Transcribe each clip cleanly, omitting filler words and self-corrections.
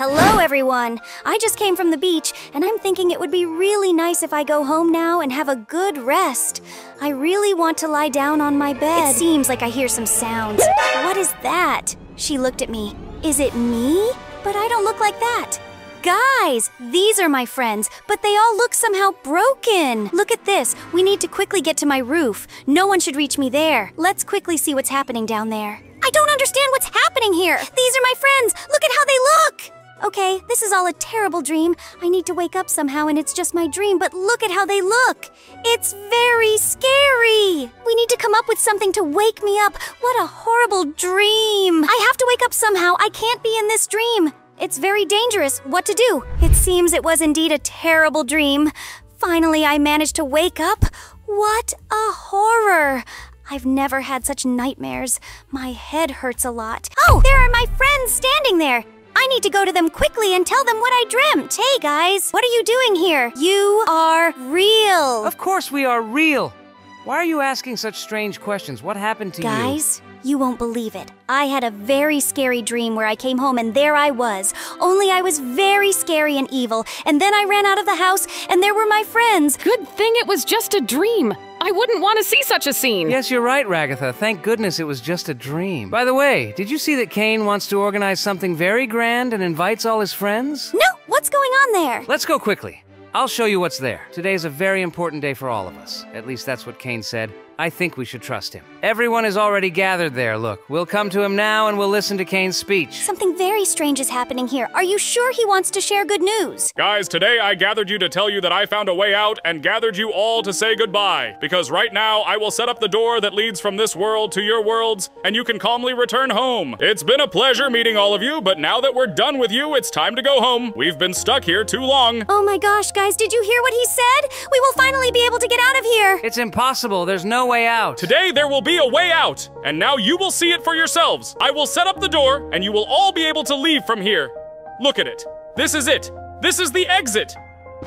Hello everyone! I just came from the beach and I'm thinking it would be really nice if I go home now and have a good rest. I really want to lie down on my bed. It seems like I hear some sounds. What is that? She looked at me. Is it me? But I don't look like that. Guys, these are my friends, but they all look somehow broken. Look at this. We need to quickly get to my roof. No one should reach me there. Let's quickly see what's happening down there. I don't understand what's happening here. These are my friends. Look at how they look. Okay, this is all a terrible dream. I need to wake up somehow and it's just my dream, but look at how they look. It's very scary. We need to come up with something to wake me up. What a horrible dream. I have to wake up somehow. I can't be in this dream. It's very dangerous. What to do? It seems it was indeed a terrible dream. Finally, I managed to wake up. What a horror. I've never had such nightmares. My head hurts a lot. Oh, there are my friends standing there. I need to go to them quickly and tell them what I dreamt. Hey guys, what are you doing here? You are real. Of course we are real. Why are you asking such strange questions? What happened to you? Guys, you won't believe it. I had a very scary dream where I came home and there I was. Only I was very scary and evil. And then I ran out of the house and there were my friends. Good thing it was just a dream. I wouldn't want to see such a scene. Yes, you're right, Ragatha. Thank goodness it was just a dream. By the way, did you see that Caine wants to organize something very grand and invites all his friends? No! What's going on there? Let's go quickly. I'll show you what's there. Today's a very important day for all of us. At least that's what Caine said. I think we should trust him. Everyone is already gathered there, look. We'll come to him now and we'll listen to Caine's speech. Something very strange is happening here. Are you sure he wants to share good news? Guys, today I gathered you to tell you that I found a way out and gathered you all to say goodbye. Because right now, I will set up the door that leads from this world to your worlds, and you can calmly return home. It's been a pleasure meeting all of you, but now that we're done with you, it's time to go home. We've been stuck here too long. Oh my gosh, guys, did you hear what he said? We will finally be able to get out of here. It's impossible. There's no way out. Today there will be a way out, and now you will see it for yourselves. I will set up the door, and you will all be able to leave from here. Look at it. This is it. This is the exit.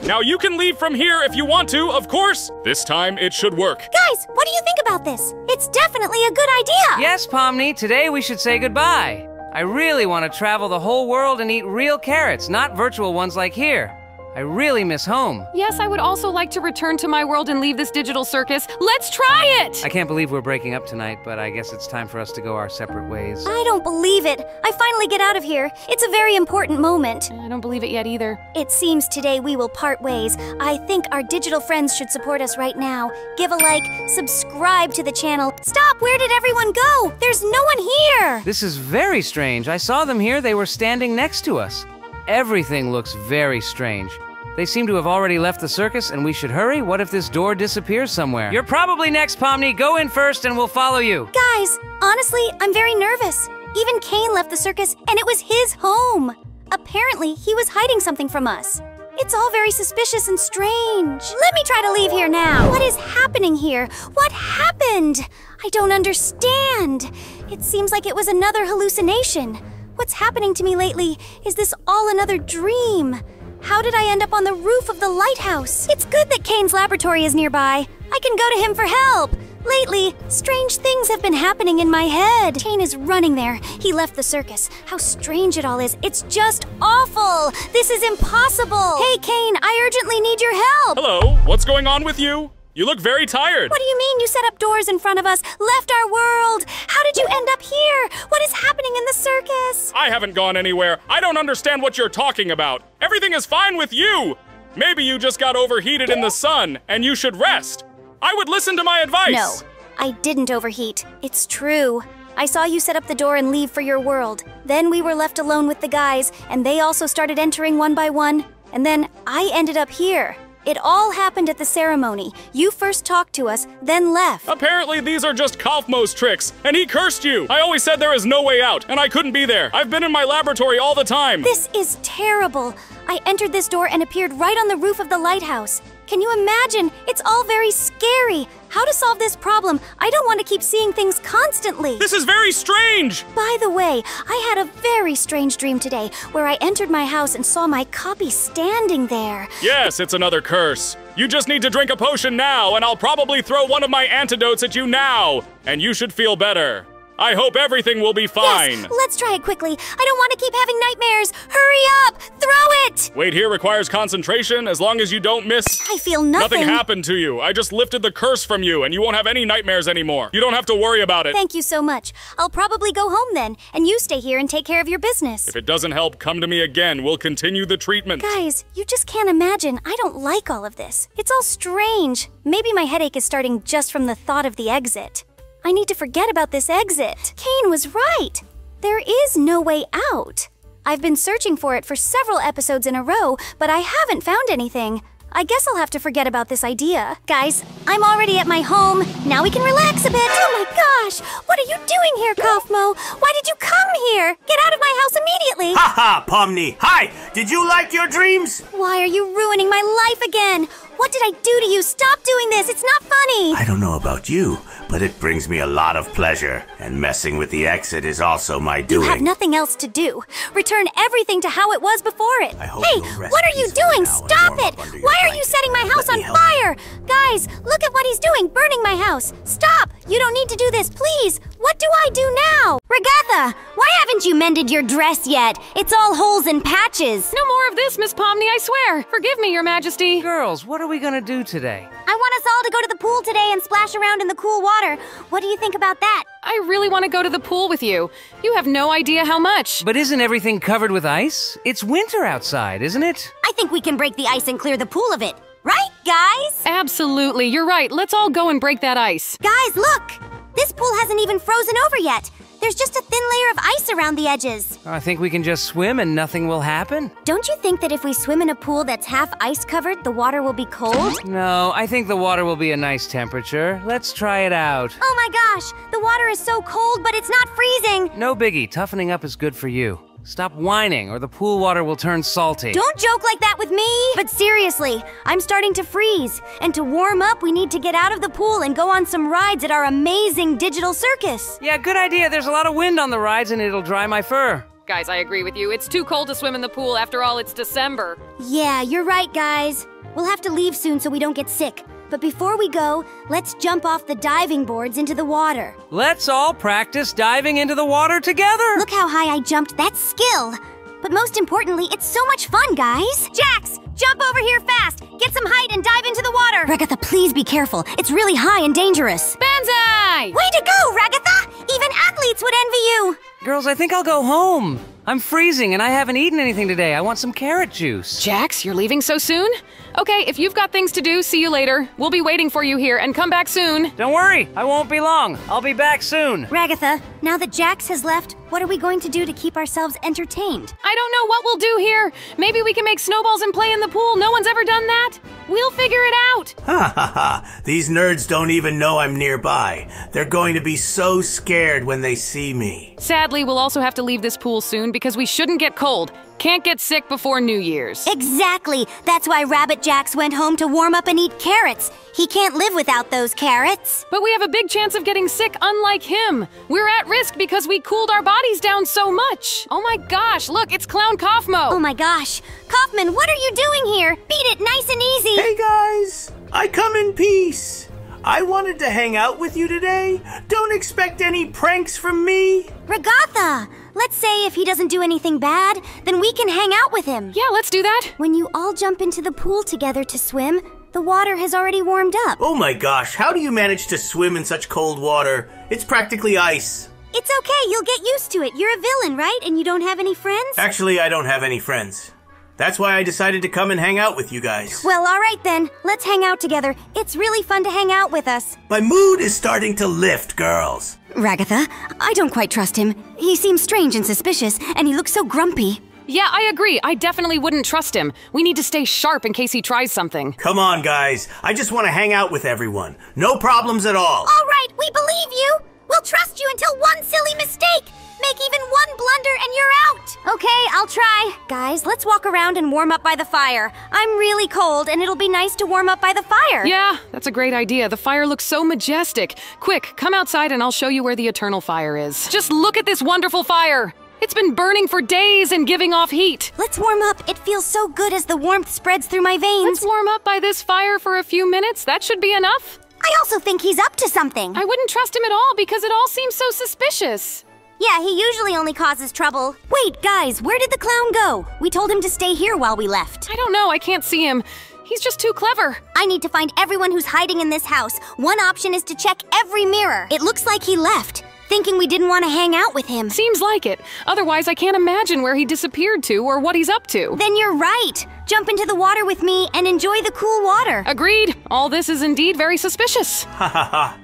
Now you can leave from here if you want to, of course. This time it should work. Guys, what do you think about this? It's definitely a good idea. Yes, Pomni, today we should say goodbye. I really want to travel the whole world and eat real carrots, not virtual ones like here. I really miss home. Yes, I would also like to return to my world and leave this digital circus. Let's try it! I can't believe we're breaking up tonight, but I guess it's time for us to go our separate ways. I don't believe it. I finally get out of here. It's a very important moment. I don't believe it yet either. It seems today we will part ways. I think our digital friends should support us right now. Give a like, subscribe to the channel. Stop! Where did everyone go? There's no one here! This is very strange. I saw them here. They were standing next to us. Everything looks very strange. They seem to have already left the circus, and we should hurry. What if this door disappears somewhere? You're probably next, Pomni. Go in first, and we'll follow you. Guys, honestly, I'm very nervous. Even Caine left the circus, and it was his home. Apparently, he was hiding something from us. It's all very suspicious and strange. Let me try to leave here now. What is happening here? What happened? I don't understand. It seems like it was another hallucination. What's happening to me lately? Is this all another dream? How did I end up on the roof of the lighthouse? It's good that Caine's laboratory is nearby. I can go to him for help. Lately, strange things have been happening in my head. Caine is running there. He left the circus. How strange it all is. It's just awful. This is impossible. Hey, Caine, I urgently need your help. Hello, what's going on with you? You look very tired. What do you mean you set up doors in front of us, left our world? How did you end up here? What is happening in the circus? I haven't gone anywhere. I don't understand what you're talking about. Everything is fine with you. Maybe you just got overheated in the sun and you should rest. I would listen to my advice. No, I didn't overheat. It's true. I saw you set up the door and leave for your world. Then we were left alone with the guys and they also started entering one by one. And then I ended up here. It all happened at the ceremony. You first talked to us, then left. Apparently these are just Kaufmo's tricks, and he cursed you! I always said there is no way out, and I couldn't be there. I've been in my laboratory all the time. This is terrible. I entered this door and appeared right on the roof of the lighthouse. Can you imagine? It's all very scary. How to solve this problem? I don't want to keep seeing things constantly. This is very strange! By the way, I had a very strange dream today where I entered my house and saw my copy standing there. Yes, it's another curse. You just need to drink a potion now, and I'll probably throw one of my antidotes at you now, and you should feel better. I hope everything will be fine. Yes, let's try it quickly. I don't want to keep having nightmares. Hurry up! Throw it! Wait here requires concentration. As long as you don't miss... I feel nothing. Nothing happened to you. I just lifted the curse from you, and you won't have any nightmares anymore. You don't have to worry about it. Thank you so much. I'll probably go home then, and you stay here and take care of your business. If it doesn't help, come to me again. We'll continue the treatment. Guys, you just can't imagine. I don't like all of this. It's all strange. Maybe my headache is starting just from the thought of the exit. I need to forget about this exit. Caine was right. There is no way out. I've been searching for it for several episodes in a row, but I haven't found anything. I guess I'll have to forget about this idea. Guys, I'm already at my home. Now we can relax a bit. Oh my gosh, what are you doing here, Kaufmo? Why did you come here? Get out of my house immediately. Ha ha, Pomni. Hi, did you like your dreams? Why are you ruining my life again? What did I do to you? Stop doing this. It's not funny. I don't know about you, but it brings me a lot of pleasure. And messing with the exit is also my doing. You have nothing else to do. Return everything to how it was before it. Hey, what are you doing? Stop it. Why are you setting my house on fire? Guys, look at what he's doing, burning my house. Stop. You don't need to do this, please. What do I do now? Ragatha, why haven't you mended your dress yet? It's all holes and patches. No more of this, Miss Pomni, I swear. Forgive me, Your Majesty. Girls, what are we gonna do today? I want us all to go to the pool today and splash around in the cool water. What do you think about that? I really want to go to the pool with you. You have no idea how much. But isn't everything covered with ice? It's winter outside, isn't it? I think we can break the ice and clear the pool of it. Right, guys? Absolutely, you're right. Let's all go and break that ice. Guys, look! This pool hasn't even frozen over yet. There's just a thin layer of ice around the edges. I think we can just swim and nothing will happen. Don't you think that if we swim in a pool that's half ice covered, the water will be cold? No, I think the water will be a nice temperature. Let's try it out. Oh my gosh, the water is so cold, but it's not freezing. No biggie, toughening up is good for you. Stop whining or the pool water will turn salty. Don't joke like that with me! But seriously, I'm starting to freeze. And to warm up, we need to get out of the pool and go on some rides at our amazing digital circus. Yeah, good idea. There's a lot of wind on the rides and it'll dry my fur. Guys, I agree with you. It's too cold to swim in the pool. After all, it's December. Yeah, you're right, guys. We'll have to leave soon so we don't get sick. But before we go, let's jump off the diving boards into the water. Let's all practice diving into the water together! Look how high I jumped. That's skill! But most importantly, it's so much fun, guys! Jax, jump over here fast! Get some height and dive into the water! Ragatha, please be careful. It's really high and dangerous. Banzai! Way to go, Ragatha! Even athletes would envy you! Girls, I think I'll go home. I'm freezing and I haven't eaten anything today. I want some carrot juice. Jax, you're leaving so soon? Okay, if you've got things to do, see you later. We'll be waiting for you here and come back soon. Don't worry, I won't be long. I'll be back soon. Ragatha, now that Jax has left, what are we going to do to keep ourselves entertained? I don't know what we'll do here. Maybe we can make snowballs and play in the pool. No one's ever done that. We'll figure it out. Ha ha ha. These nerds don't even know I'm nearby. They're going to be so scared when they see me. Sadly, we'll also have to leave this pool soon because we shouldn't get cold. Can't get sick before New Year's. Exactly. That's why Rabbit Jax went home to warm up and eat carrots. He can't live without those carrots. But we have a big chance of getting sick unlike him. We're at risk because we cooled our bodies down so much. Oh my gosh, look, it's Clown Kaufmo. Oh my gosh. Kaufman, what are you doing here? Beat it nice and easy. Hey guys, I come in peace. I wanted to hang out with you today. Don't expect any pranks from me. Ragatha, let's say if he doesn't do anything bad, then we can hang out with him. Yeah, let's do that. When you all jump into the pool together to swim, the water has already warmed up. Oh my gosh, how do you manage to swim in such cold water? It's practically ice. It's okay, you'll get used to it. You're a villain, right? And you don't have any friends? Actually, I don't have any friends. That's why I decided to come and hang out with you guys. Well, all right then. Let's hang out together. It's really fun to hang out with us. My mood is starting to lift, girls. Ragatha, I don't quite trust him. He seems strange and suspicious, and he looks so grumpy. Yeah, I agree. I definitely wouldn't trust him. We need to stay sharp in case he tries something. Come on, guys. I just want to hang out with everyone. No problems at all. All right, we believe you. We'll trust you until one silly mistake. Make even one blunder and you're out! Okay, I'll try. Guys, let's walk around and warm up by the fire. I'm really cold and it'll be nice to warm up by the fire. Yeah, that's a great idea. The fire looks so majestic. Quick, come outside and I'll show you where the eternal fire is. Just look at this wonderful fire! It's been burning for days and giving off heat. Let's warm up. It feels so good as the warmth spreads through my veins. Let's warm up by this fire for a few minutes. That should be enough. I also think he's up to something. I wouldn't trust him at all because it all seems so suspicious. Yeah, he usually only causes trouble. Wait, guys, where did the clown go? We told him to stay here while we left. I don't know, I can't see him. He's just too clever. I need to find everyone who's hiding in this house. One option is to check every mirror. It looks like he left, thinking we didn't want to hang out with him. Seems like it. Otherwise, I can't imagine where he disappeared to or what he's up to. Then you're right. Jump into the water with me and enjoy the cool water. Agreed. All this is indeed very suspicious. Ha ha ha.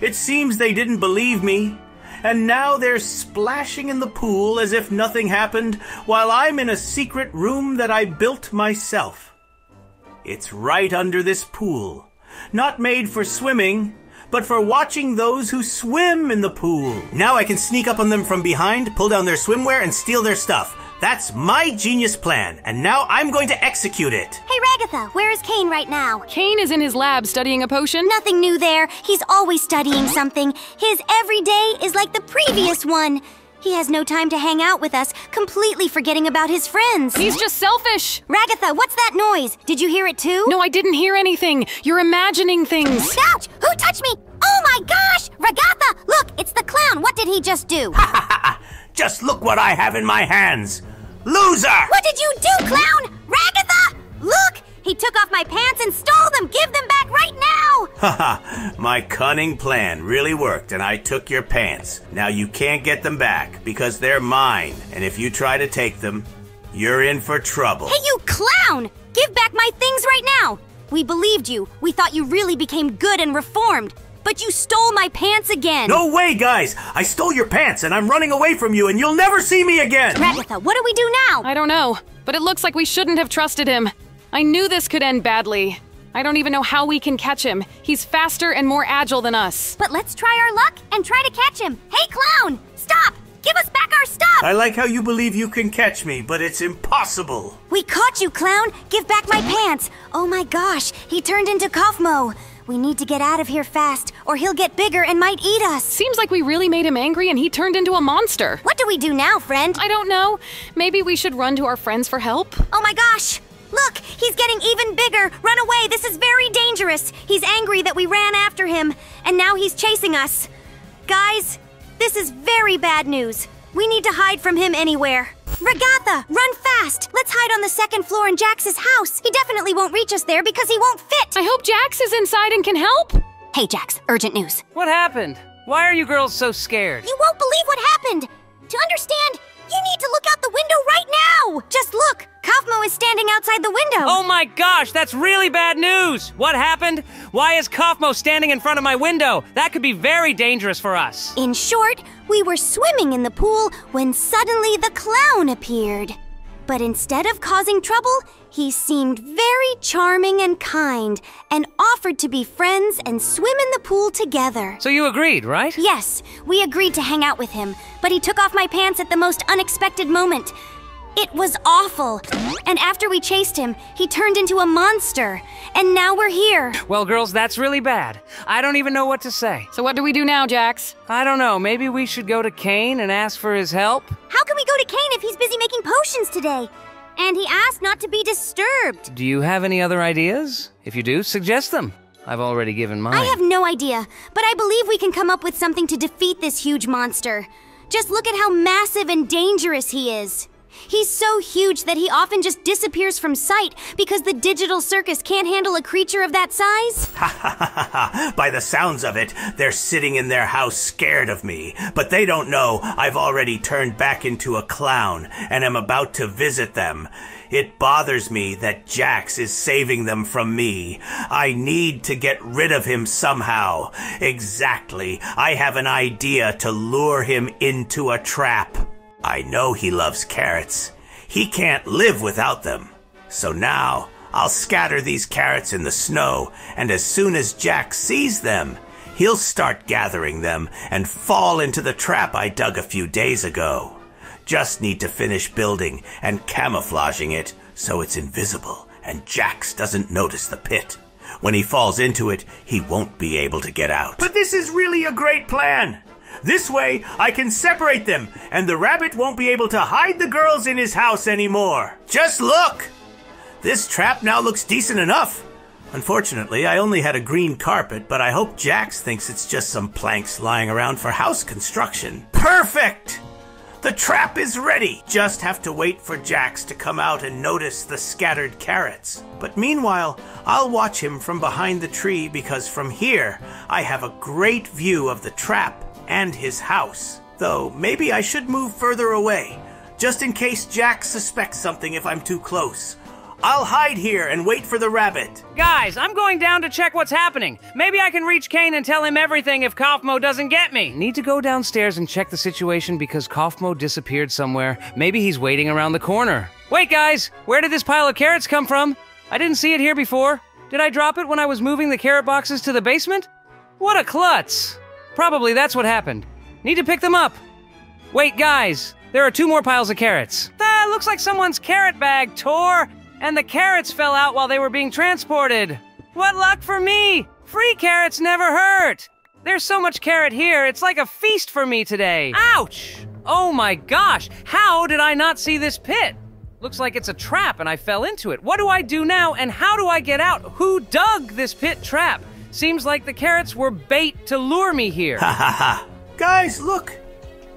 It seems they didn't believe me. And now they're splashing in the pool as if nothing happened while I'm in a secret room that I built myself. It's right under this pool, not made for swimming, but for watching those who swim in the pool. Now I can sneak up on them from behind, pull down their swimwear, and steal their stuff. That's my genius plan, and now I'm going to execute it. Hey, Ragatha, where is Caine right now? Caine is in his lab studying a potion. Nothing new there. He's always studying something. His every day is like the previous one. He has no time to hang out with us, completely forgetting about his friends. He's just selfish. Ragatha, what's that noise? Did you hear it too? No, I didn't hear anything. You're imagining things. Ouch! Who touched me? Oh my gosh! Ragatha, look, it's the clown. What did he just do? Ha ha ha! Just look what I have in my hands. Loser! What did you do, clown? Ragatha, look! He took off my pants and stole them! Give them back right now! Haha, my cunning plan really worked and I took your pants. Now you can't get them back because they're mine. And if you try to take them, you're in for trouble. Hey, you clown! Give back my things right now! We believed you. We thought you really became good and reformed. But you stole my pants again! No way, guys! I stole your pants and I'm running away from you and you'll never see me again! Ragatha, what do we do now? I don't know, but it looks like we shouldn't have trusted him. I knew this could end badly. I don't even know how we can catch him. He's faster and more agile than us. But let's try our luck and try to catch him. Hey, clown! Stop! Give us back our stuff! I like how you believe you can catch me, but it's impossible. We caught you, clown! Give back my pants! Oh my gosh, he turned into Kaufmo. We need to get out of here fast, or he'll get bigger and might eat us. Seems like we really made him angry and he turned into a monster. What do we do now, friend? I don't know. Maybe we should run to our friends for help? Oh my gosh! Look! He's getting even bigger! Run away! This is very dangerous! He's angry that we ran after him, and now he's chasing us. Guys, this is very bad news. We need to hide from him anywhere. Ragatha, run fast! Let's hide on the second floor in Jax's house. He definitely won't reach us there because he won't fit! I hope Jax is inside and can help! Hey, Jax, urgent news. What happened? Why are you girls so scared? You won't believe what happened! To understand, you need to look out the window right now! Just look! Kaufmo is standing outside the window! Oh my gosh, that's really bad news! What happened? Why is Kaufmo standing in front of my window? That could be very dangerous for us! In short, we were swimming in the pool when suddenly the clown appeared. But instead of causing trouble, he seemed very charming and kind, and offered to be friends and swim in the pool together. So you agreed, right? Yes, we agreed to hang out with him, but he took off my pants at the most unexpected moment. It was awful. And after we chased him, he turned into a monster. And now we're here. Well, girls, that's really bad. I don't even know what to say. So what do we do now, Jax? I don't know. Maybe we should go to Caine and ask for his help? How can we go to Caine if he's busy making potions today? And he asked not to be disturbed. Do you have any other ideas? If you do, suggest them. I've already given mine. I have no idea, but I believe we can come up with something to defeat this huge monster. Just look at how massive and dangerous he is. He's so huge that he often just disappears from sight because the digital circus can't handle a creature of that size. Ha ha ha ha! By the sounds of it, they're sitting in their house scared of me. But they don't know I've already turned back into a clown and am about to visit them. It bothers me that Jax is saving them from me. I need to get rid of him somehow. Exactly. I have an idea to lure him into a trap. I know he loves carrots. He can't live without them. So now, I'll scatter these carrots in the snow, and as soon as Jack sees them, he'll start gathering them and fall into the trap I dug a few days ago. Just need to finish building and camouflaging it so it's invisible and Jax doesn't notice the pit. When he falls into it, he won't be able to get out. But this is really a great plan! This way, I can separate them, and the rabbit won't be able to hide the girls in his house anymore. Just look! This trap now looks decent enough. Unfortunately, I only had a green carpet, but I hope Jax thinks it's just some planks lying around for house construction. Perfect! The trap is ready! Just have to wait for Jax to come out and notice the scattered carrots. But meanwhile, I'll watch him from behind the tree because from here, I have a great view of the trap and his house. Though, maybe I should move further away, just in case Jax suspects something if I'm too close. I'll hide here and wait for the rabbit. Guys, I'm going down to check what's happening. Maybe I can reach Caine and tell him everything if Kaufmo doesn't get me. Need to go downstairs and check the situation because Kaufmo disappeared somewhere. Maybe he's waiting around the corner. Wait, guys, where did this pile of carrots come from? I didn't see it here before. Did I drop it when I was moving the carrot boxes to the basement? What a klutz. Probably that's what happened. Need to pick them up. Wait, guys, there are two more piles of carrots. That looks like someone's carrot bag tore. And the carrots fell out while they were being transported. What luck for me! Free carrots never hurt! There's so much carrot here, it's like a feast for me today. Ouch! Oh my gosh, how did I not see this pit? Looks like it's a trap and I fell into it. What do I do now and how do I get out? Who dug this pit trap? Seems like the carrots were bait to lure me here. Ha ha ha! Guys, look!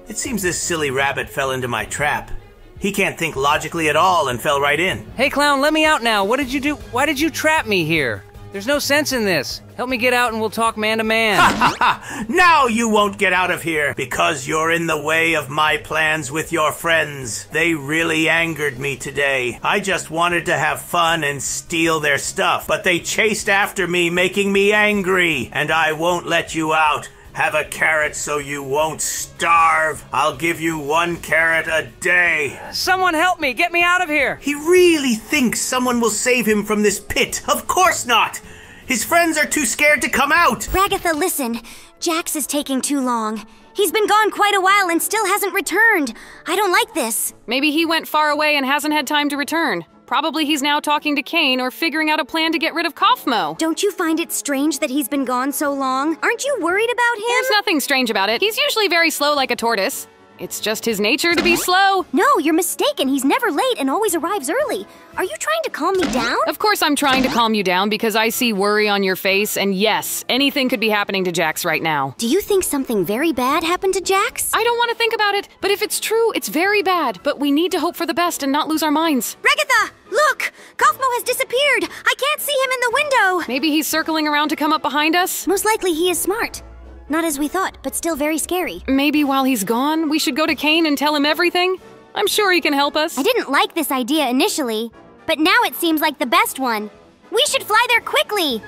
It seems this silly rabbit fell into my trap. He can't think logically at all and fell right in. Hey, clown, let me out now. What did you do? Why did you trap me here? There's no sense in this. Help me get out and we'll talk man to man. Ha ha ha! Now you won't get out of here because you're in the way of my plans with your friends. They really angered me today. I just wanted to have fun and steal their stuff, but they chased after me, making me angry. And I won't let you out. Have a carrot so you won't starve. I'll give you one carrot a day. Someone help me. Get me out of here. He really thinks someone will save him from this pit. Of course not. His friends are too scared to come out. Ragatha, listen. Jax is taking too long. He's been gone quite a while and still hasn't returned. I don't like this. Maybe he went far away and hasn't had time to return. Probably he's now talking to Caine or figuring out a plan to get rid of Kaufmo. Don't you find it strange that he's been gone so long? Aren't you worried about him? There's nothing strange about it. He's usually very slow like a tortoise. It's just his nature to be slow. No, you're mistaken. He's never late and always arrives early. Are you trying to calm me down? Of course I'm trying to calm you down because I see worry on your face. And yes, anything could be happening to Jax right now. Do you think something very bad happened to Jax? I don't want to think about it. But if it's true, it's very bad. But we need to hope for the best and not lose our minds. Ragatha, look! Kaufmo has disappeared. I can't see him in the window. Maybe he's circling around to come up behind us. Most likely he is smart. Not as we thought, but still very scary. Maybe while he's gone, we should go to Caine and tell him everything? I'm sure he can help us. I didn't like this idea initially, but now it seems like the best one. We should fly there quickly!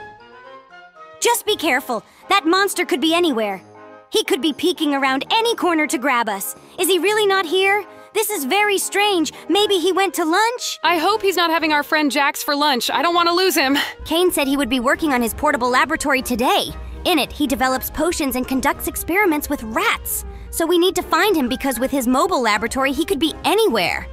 Just be careful. That monster could be anywhere. He could be peeking around any corner to grab us. Is he really not here? This is very strange. Maybe he went to lunch? I hope he's not having our friend Jax for lunch. I don't want to lose him. Caine said he would be working on his portable laboratory today. In it, he develops potions and conducts experiments with rats. So we need to find him because with his mobile laboratory, he could be anywhere.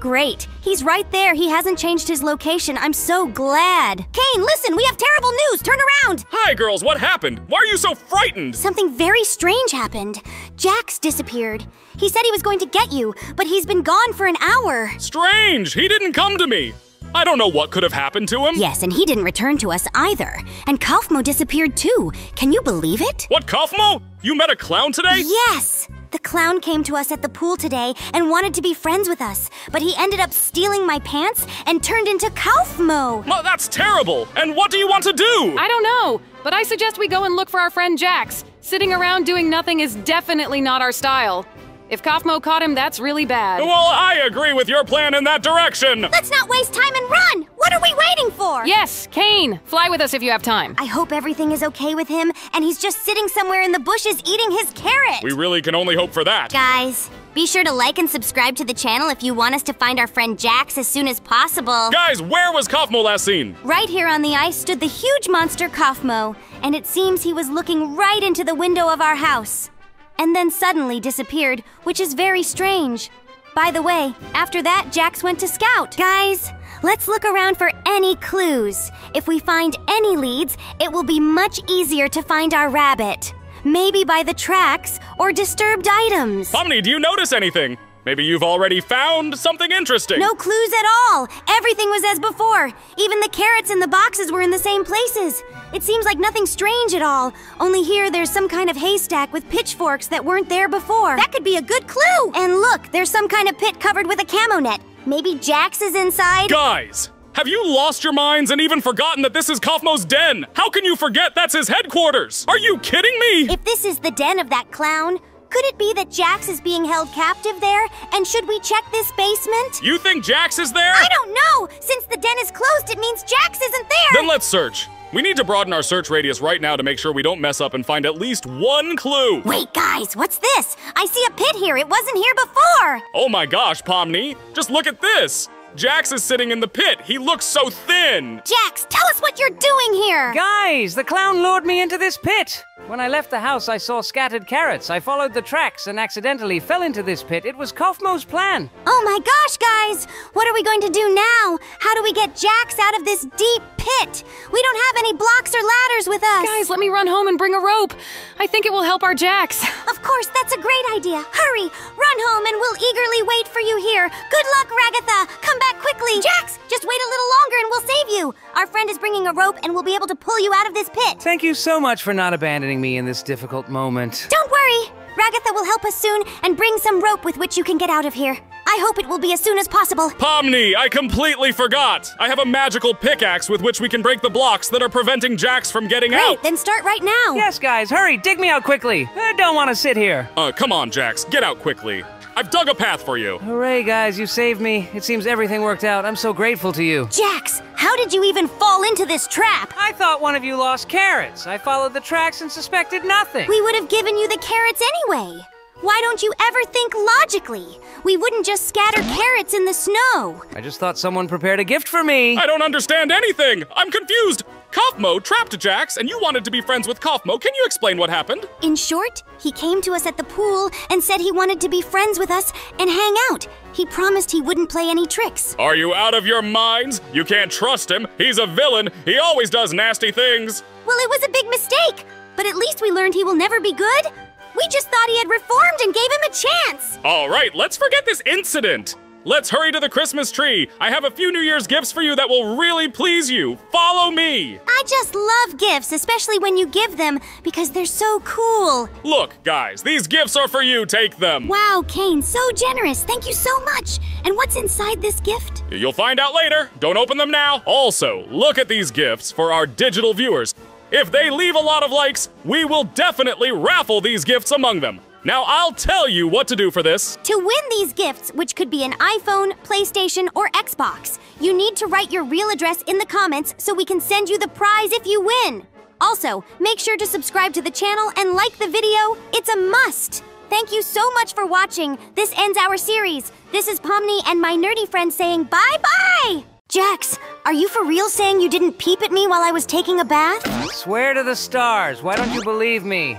Great. He's right there. He hasn't changed his location. I'm so glad. Caine, listen, we have terrible news. Turn around. Hi, girls. What happened? Why are you so frightened? Something very strange happened. Jax disappeared. He said he was going to get you, but he's been gone for an hour. Strange. He didn't come to me. I don't know what could have happened to him. Yes, and he didn't return to us either. And Kaufmo disappeared too. Can you believe it? What, Kaufmo? You met a clown today? Yes! The clown came to us at the pool today and wanted to be friends with us. But he ended up stealing my pants and turned into Kaufmo. Well, that's terrible! And what do you want to do? I don't know, but I suggest we go and look for our friend Jax. Sitting around doing nothing is definitely not our style. If Kaufmo caught him, that's really bad. Well, I agree with your plan in that direction! Let's not waste time and run! What are we waiting for? Yes, Caine! Fly with us if you have time. I hope everything is okay with him, and he's just sitting somewhere in the bushes eating his carrot! We really can only hope for that. Guys, be sure to like and subscribe to the channel if you want us to find our friend Jax as soon as possible. Guys, where was Kaufmo last seen? Right here on the ice stood the huge monster Kaufmo, and it seems he was looking right into the window of our house. And then suddenly disappeared, which is very strange. By the way, after that, Jax went to scout. Guys, let's look around for any clues. If we find any leads, it will be much easier to find our rabbit. Maybe by the tracks or disturbed items. Pomni, do you notice anything? Maybe you've already found something interesting. No clues at all. Everything Everything was as before. Even the carrots in the boxes were in the same places. It seems like nothing strange at all. Only here there's some kind of haystack with pitchforks that weren't there before. That could be a good clue! And look, there's some kind of pit covered with a camo net. Maybe Jax is inside? Guys! Have you lost your minds and even forgotten that this is Kaufmo's den? How can you forget that's his headquarters? Are you kidding me? If this is the den of that clown, could it be that Jax is being held captive there? And should we check this basement? You think Jax is there? I don't know! Since the den is closed, it means Jax isn't there! Then let's search. We need to broaden our search radius right now to make sure we don't mess up and find at least one clue. Wait, guys, what's this? I see a pit here. It wasn't here before. Oh my gosh, Pomni. Just look at this. Jax is sitting in the pit. He looks so thin. Jax, tell us what you're doing here. Guys, the clown lured me into this pit. When I left the house, I saw scattered carrots. I followed the tracks and accidentally fell into this pit. It was Kaufmo's plan. Oh my gosh, guys. What are we going to do now? How do we get Jax out of this deep pit? We don't have any blocks or ladders with us. Guys, let me run home and bring a rope. I think it will help our Jax. Of course, that's a great idea. Hurry, run home and we'll eagerly wait for you here. Good luck, Ragatha. Come back quickly. Jax, just wait a little longer and we'll save you. Our friend is bringing a rope and we'll be able to pull you out of this pit. Thank you so much for not abandoning me in this difficult moment. Don't worry. Ragatha will help us soon and bring some rope with which you can get out of here. I hope it will be as soon as possible. Pomni, I completely forgot. I have a magical pickaxe with which we can break the blocks that are preventing Jax from getting out. Great, then start right now. Yes, guys, hurry, dig me out quickly. I don't want to sit here. Come on, Jax, get out quickly. I've dug a path for you. Hooray, guys, you saved me. It seems everything worked out. I'm so grateful to you. Jax, how did you even fall into this trap? I thought one of you lost carrots. I followed the tracks and suspected nothing. We would have given you the carrots anyway. Why don't you ever think logically? We wouldn't just scatter carrots in the snow. I just thought someone prepared a gift for me. I don't understand anything. I'm confused. Kaufmo trapped Jax, and you wanted to be friends with Kaufmo. Can you explain what happened? In short, he came to us at the pool and said he wanted to be friends with us and hang out. He promised he wouldn't play any tricks. Are you out of your minds? You can't trust him. He's a villain. He always does nasty things. Well, it was a big mistake, but at least we learned he will never be good. We just thought he had reformed and gave him a chance. All right, let's forget this incident. Let's hurry to the Christmas tree. I have a few New Year's gifts for you that will really please you. Follow me. I just love gifts, especially when you give them, because they're so cool. Look, guys, these gifts are for you. Take them. Wow, Caine, so generous. Thank you so much. And what's inside this gift? You'll find out later. Don't open them now. Also, look at these gifts for our digital viewers. If they leave a lot of likes, we will definitely raffle these gifts among them. Now I'll tell you what to do for this. To win these gifts, which could be an iPhone, PlayStation, or Xbox, you need to write your real address in the comments so we can send you the prize if you win. Also, make sure to subscribe to the channel and like the video. It's a must. Thank you so much for watching. This ends our series. This is Pomni and my nerdy friend saying bye-bye. Jax, are you for real saying you didn't peep at me while I was taking a bath? I swear to the stars, why don't you believe me?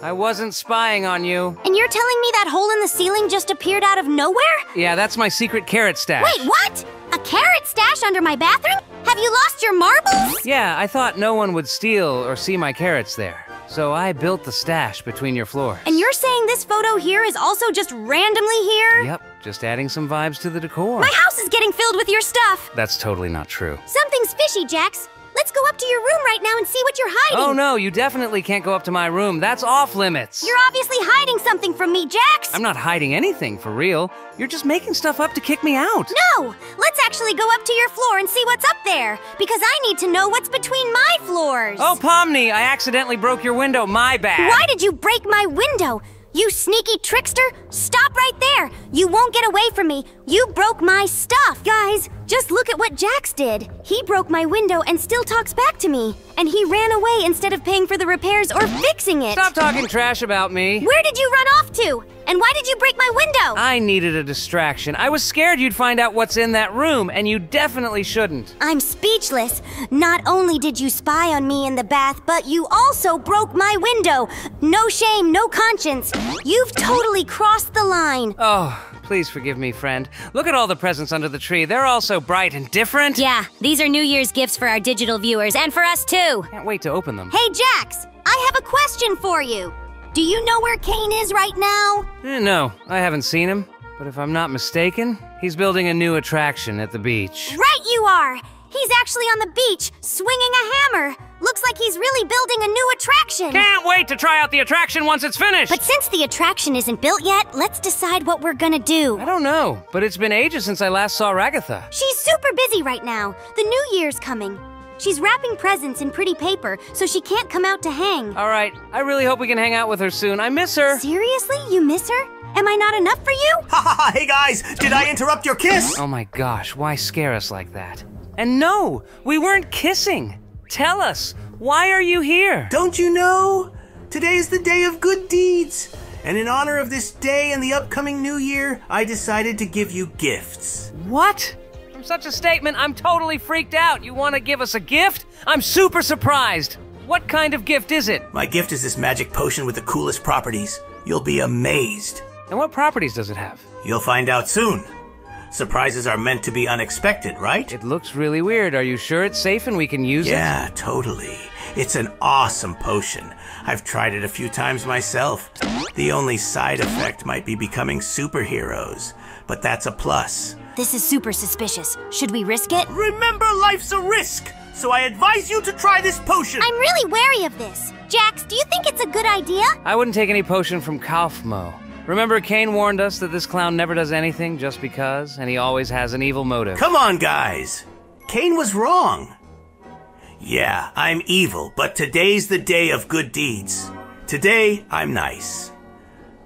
I wasn't spying on you. And you're telling me that hole in the ceiling just appeared out of nowhere? Yeah, that's my secret carrot stash. Wait, what? A carrot stash under my bathroom? Have you lost your marbles? Yeah, I thought no one would steal or see my carrots there. So I built the stash between your floors. And you're saying this photo here is also just randomly here? Yep, just adding some vibes to the decor. My house is getting filled with your stuff. That's totally not true. Something's fishy, Jax. Let's go up to your room right now and see what you're hiding. Oh no, you definitely can't go up to my room. That's off limits. You're obviously hiding something from me, Jax. I'm not hiding anything, for real. You're just making stuff up to kick me out. No, let's actually go up to your floor and see what's up there, because I need to know what's between my floors. Oh, Pomni, I accidentally broke your window. My bad. Why did you break my window? You sneaky trickster! Stop right there! You won't get away from me! You broke my stuff! Guys, just look at what Jax did! He broke my window and still talks back to me! And he ran away instead of paying for the repairs or fixing it! Stop talking trash about me! Where did you run off to? And why did you break my window? I needed a distraction. I was scared you'd find out what's in that room, and you definitely shouldn't. I'm speechless. Not only did you spy on me in the bath, but you also broke my window. No shame, no conscience. You've totally crossed the line. Oh, please forgive me, friend. Look at all the presents under the tree. They're all so bright and different. Yeah, these are New Year's gifts for our digital viewers, and for us too. Can't wait to open them. Hey, Jax, I have a question for you. Do you know where Caine is right now? No, I haven't seen him. But if I'm not mistaken, He's building a new attraction at the beach. Right you are! He's actually on the beach, swinging a hammer. Looks like he's really building a new attraction. Can't wait to try out the attraction once it's finished. But since the attraction isn't built yet, let's decide what we're gonna do. I don't know, but it's been ages since I last saw Ragatha. She's super busy right now. The New Year's coming. She's wrapping presents in pretty paper, so she can't come out to hang. All right, I really hope we can hang out with her soon. I miss her. Seriously? You miss her? Am I not enough for you? Ha ha ha, hey guys, did I interrupt your kiss? Oh my gosh, why scare us like that? And no, we weren't kissing. Tell us, why are you here? Don't you know? Today is the day of good deeds. And in honor of this day and the upcoming new year, I decided to give you gifts. What? From such a statement, I'm totally freaked out. You want to give us a gift? I'm super surprised. What kind of gift is it? My gift is this magic potion with the coolest properties. You'll be amazed. And what properties does it have? You'll find out soon. Surprises are meant to be unexpected, right? It looks really weird. Are you sure it's safe and we can use it? Yeah, totally. It's an awesome potion. I've tried it a few times myself. The only side effect might be becoming superheroes, but that's a plus. This is super suspicious. Should we risk it? Remember, life's a risk, so I advise you to try this potion. I'm really wary of this. Jax, do you think it's a good idea? I wouldn't take any potion from Kaufmo. Remember, Caine warned us that this clown never does anything just because, and he always has an evil motive. Come on, guys! Caine was wrong! Yeah, I'm evil, but today's the day of good deeds. Today, I'm nice.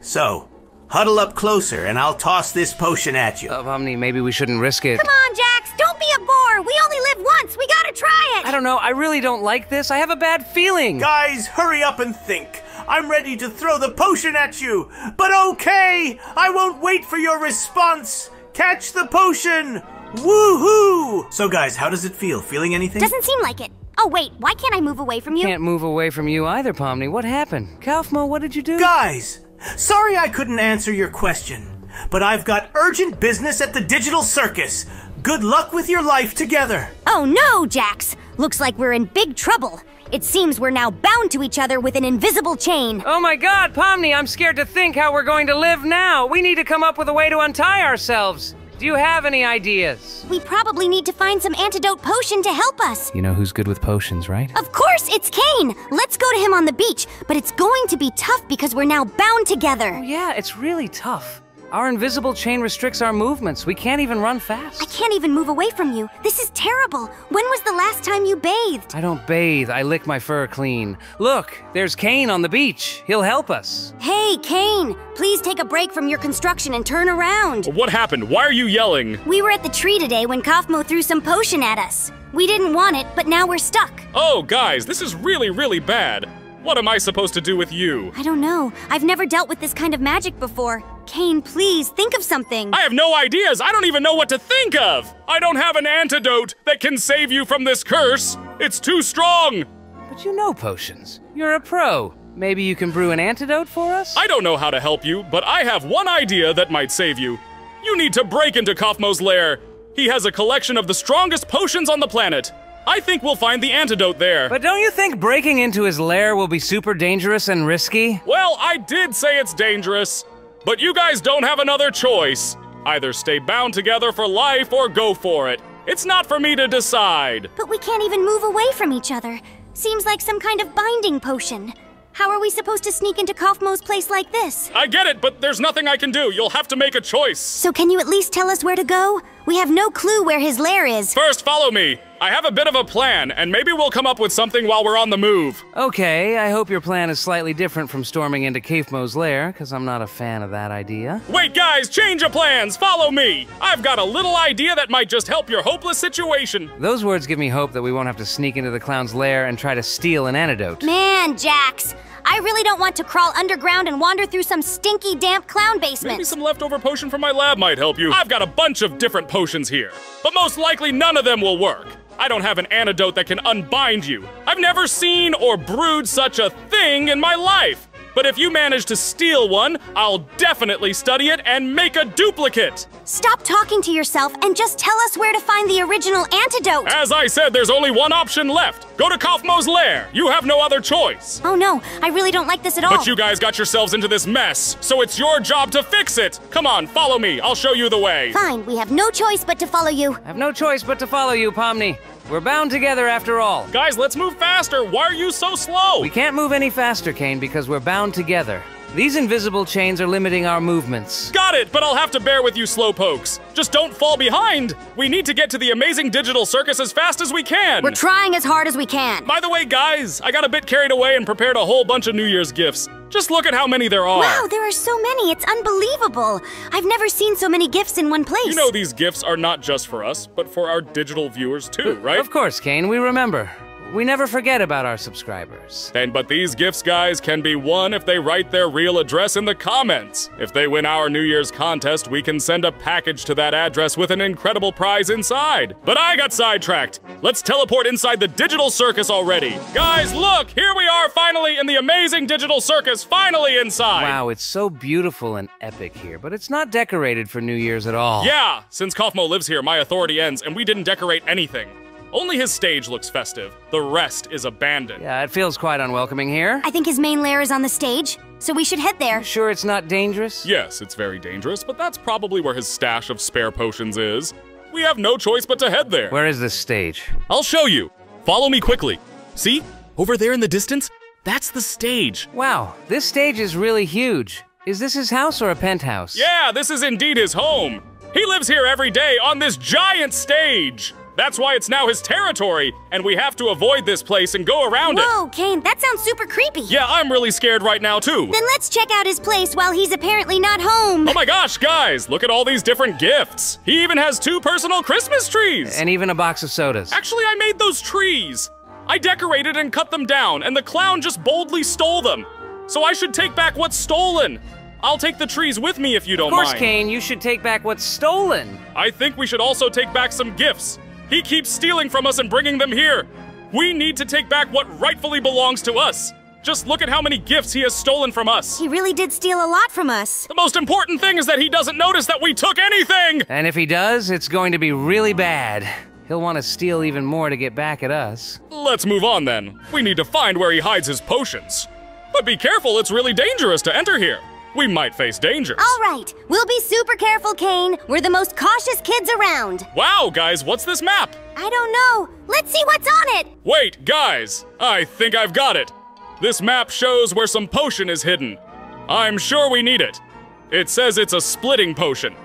So, huddle up closer, and I'll toss this potion at you. Pomni, maybe we shouldn't risk it. Come on, Jax! Don't be a bore! We only live once! We gotta try it! I don't know, I really don't like this. I have a bad feeling! Guys, hurry up and think! I'm ready to throw the potion at you, but okay, I won't wait for your response. Catch the potion, woohoo! So guys, how does it feel? Feeling anything? Doesn't seem like it. Oh wait, why can't I move away from you? Can't move away from you either, Pomni. What happened? Kaufmo, what did you do? Guys, sorry I couldn't answer your question, but I've got urgent business at the Digital Circus. Good luck with your life together. Oh no, Jax. Looks like we're in big trouble. It seems we're now bound to each other with an invisible chain. Oh my god, Pomni, I'm scared to think how we're going to live now. We need to come up with a way to untie ourselves. Do you have any ideas? We probably need to find some antidote potion to help us. You know who's good with potions, right? Of course, it's Caine. Let's go to him on the beach, but it's going to be tough because we're now bound together. Oh yeah, it's really tough. Our invisible chain restricts our movements. We can't even run fast. I can't even move away from you. This is terrible. When was the last time you bathed? I don't bathe. I lick my fur clean. Look, there's Caine on the beach. He'll help us. Hey, Caine, please take a break from your construction and turn around. What happened? Why are you yelling? We were at the tree today when Kaufmo threw some potion at us. We didn't want it, but now we're stuck. Oh, guys, this is really, really bad. What am I supposed to do with you? I don't know. I've never dealt with this kind of magic before. Caine, please, think of something. I have no ideas. I don't even know what to think of. I don't have an antidote that can save you from this curse. It's too strong. But you know potions. You're a pro. Maybe you can brew an antidote for us? I don't know how to help you, but I have one idea that might save you. You need to break into Kaufmo's lair. He has a collection of the strongest potions on the planet. I think we'll find the antidote there. But don't you think breaking into his lair will be super dangerous and risky? Well, I did say it's dangerous, but you guys don't have another choice. Either stay bound together for life or go for it. It's not for me to decide. But we can't even move away from each other. Seems like some kind of binding potion. How are we supposed to sneak into Kaufmo's place like this? I get it, but there's nothing I can do. You'll have to make a choice. So can you at least tell us where to go? We have no clue where his lair is. First, follow me. I have a bit of a plan, and maybe we'll come up with something while we're on the move. Okay, I hope your plan is slightly different from storming into Kaufmo's lair, because I'm not a fan of that idea. Wait, guys, change of plans! Follow me! I've got a little idea that might just help your hopeless situation. Those words give me hope that we won't have to sneak into the clown's lair and try to steal an antidote. Man, Jax, I really don't want to crawl underground and wander through some stinky, damp clown basement. Maybe some leftover potion from my lab might help you. I've got a bunch of different potions here, but most likely none of them will work. I don't have an antidote that can unbind you. I've never seen or brewed such a thing in my life. but if you manage to steal one, I'll definitely study it and make a duplicate! Stop talking to yourself and just tell us where to find the original antidote! As I said, there's only one option left! Go to Kaufmo's lair! You have no other choice! Oh no, I really don't like this at all! But you guys got yourselves into this mess, so it's your job to fix it! Come on, follow me, I'll show you the way! Fine, we have no choice but to follow you! I have no choice but to follow you, Pomni. We're bound together after all. Guys, let's move faster! Why are you so slow? We can't move any faster, Caine, because we're bound together. These invisible chains are limiting our movements. Got it, but I'll have to bear with you slowpokes. Just don't fall behind. We need to get to the amazing digital circus as fast as we can. We're trying as hard as we can. By the way, guys, I got a bit carried away and prepared a whole bunch of New Year's gifts. Just look at how many there are. Wow, there are so many, it's unbelievable. I've never seen so many gifts in one place. You know these gifts are not just for us, but for our digital viewers too, right? Of course, Caine, we remember. We never forget about our subscribers. But these gifts, guys, can be won if they write their real address in the comments. If they win our New Year's contest, we can send a package to that address with an incredible prize inside. But I got sidetracked. Let's teleport inside the digital circus already. Guys, look, here we are finally in the amazing digital circus, finally inside. Wow, it's so beautiful and epic here, but it's not decorated for New Year's at all. Yeah, since Kaufmo lives here, my authority ends, and we didn't decorate anything. Only his stage looks festive. The rest is abandoned. Yeah, it feels quite unwelcoming here. I think his main lair is on the stage, so we should head there. You sure it's not dangerous? Yes, it's very dangerous, but that's probably where his stash of spare potions is. We have no choice but to head there. Where is this stage? I'll show you. Follow me quickly. See? Over there in the distance? That's the stage. Wow, this stage is really huge. Is this his house or a penthouse? Yeah, this is indeed his home. He lives here every day on this giant stage. That's why it's now his territory, and we have to avoid this place and go around it. Whoa, Caine, that sounds super creepy. Yeah, I'm really scared right now, too. Then let's check out his place while he's apparently not home. Oh my gosh, guys, look at all these different gifts. He even has 2 personal Christmas trees. And even a box of sodas. Actually, I made those trees. I decorated and cut them down, and the clown just boldly stole them. So I should take back what's stolen. I'll take the trees with me if you don't mind. Of course, Caine, you should take back what's stolen. I think we should also take back some gifts. He keeps stealing from us and bringing them here. We need to take back what rightfully belongs to us. Just look at how many gifts he has stolen from us. He really did steal a lot from us. The most important thing is that he doesn't notice that we took anything. And if he does, it's going to be really bad. He'll want to steal even more to get back at us. Let's move on then. We need to find where he hides his potions. But be careful, it's really dangerous to enter here. We might face danger. All right, we'll be super careful, Caine. We're the most cautious kids around. Wow, guys, what's this map? I don't know. Let's see what's on it. Wait, guys, I think I've got it. This map shows where some potion is hidden. I'm sure we need it. It says it's a splitting potion.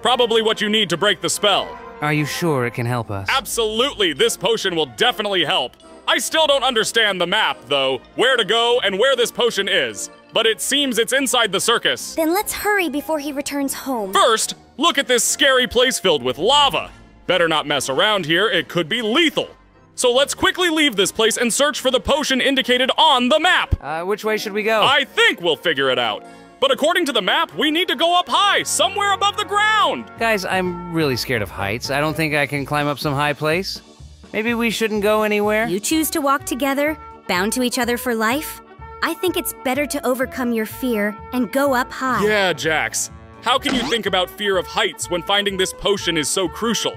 Probably what you need to break the spell. Are you sure it can help us? Absolutely, this potion will definitely help. I still don't understand the map, though, where to go and where this potion is. But it seems it's inside the circus. Then let's hurry before he returns home. First, look at this scary place filled with lava. Better not mess around here, it could be lethal. So let's quickly leave this place and search for the potion indicated on the map. Which way should we go? I think we'll figure it out. But according to the map, we need to go up high, somewhere above the ground. Guys, I'm really scared of heights. I don't think I can climb up some high place. Maybe we shouldn't go anywhere. You choose to walk together, bound to each other for life. I think it's better to overcome your fear and go up high. Yeah, Jax. How can you think about fear of heights when finding this potion is so crucial?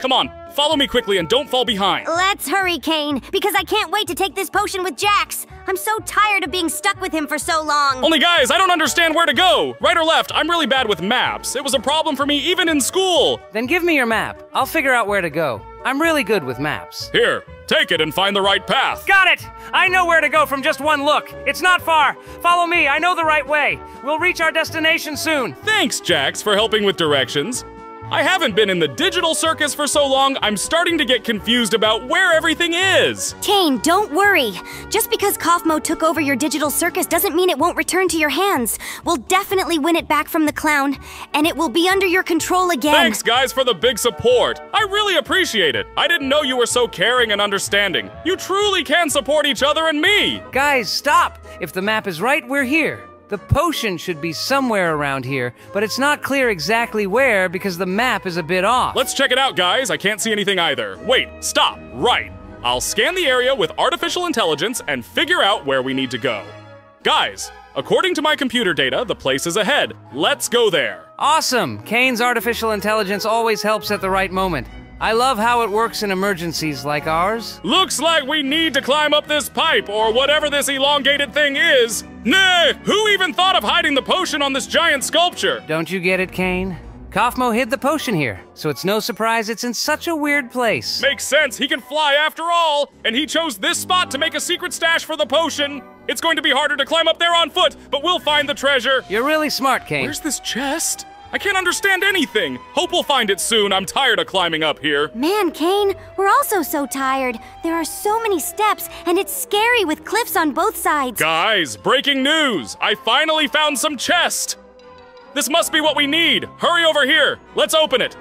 Come on, follow me quickly and don't fall behind. Let's hurry, Caine, because I can't wait to take this potion with Jax. I'm so tired of being stuck with him for so long. Only guys, I don't understand where to go. Right or left, I'm really bad with maps. It was a problem for me even in school. Then give me your map. I'll figure out where to go. I'm really good with maps. Here, take it and find the right path. Got it! I know where to go from just one look. It's not far. Follow me, I know the right way. We'll reach our destination soon. Thanks, Jax, for helping with directions. I haven't been in the digital circus for so long, I'm starting to get confused about where everything is. Caine, don't worry. Just because Kaufmo took over your digital circus doesn't mean it won't return to your hands. We'll definitely win it back from the clown, and it will be under your control again. Thanks, guys, for the big support. I really appreciate it. I didn't know you were so caring and understanding. You truly can support each other and me. Guys, stop. If the map is right, we're here. The potion should be somewhere around here, but it's not clear exactly where because the map is a bit off. Let's check it out, guys. I can't see anything either. Wait, stop, right. I'll scan the area with artificial intelligence and figure out where we need to go. Guys, according to my computer data, the place is ahead. Let's go there. Awesome. Caine's artificial intelligence always helps at the right moment. I love how it works in emergencies like ours. Looks like we need to climb up this pipe or whatever this elongated thing is. Nah, who even thought of hiding the potion on this giant sculpture? Don't you get it, Caine? Kaufmo hid the potion here, so it's no surprise it's in such a weird place. Makes sense, he can fly after all, and he chose this spot to make a secret stash for the potion. It's going to be harder to climb up there on foot, but we'll find the treasure. You're really smart, Caine. Where's this chest? I can't understand anything. Hope we'll find it soon, I'm tired of climbing up here. Man, Caine, we're also so tired. There are so many steps, and it's scary with cliffs on both sides. Guys, breaking news, I finally found some chest. This must be what we need! Hurry over here! Let's open it!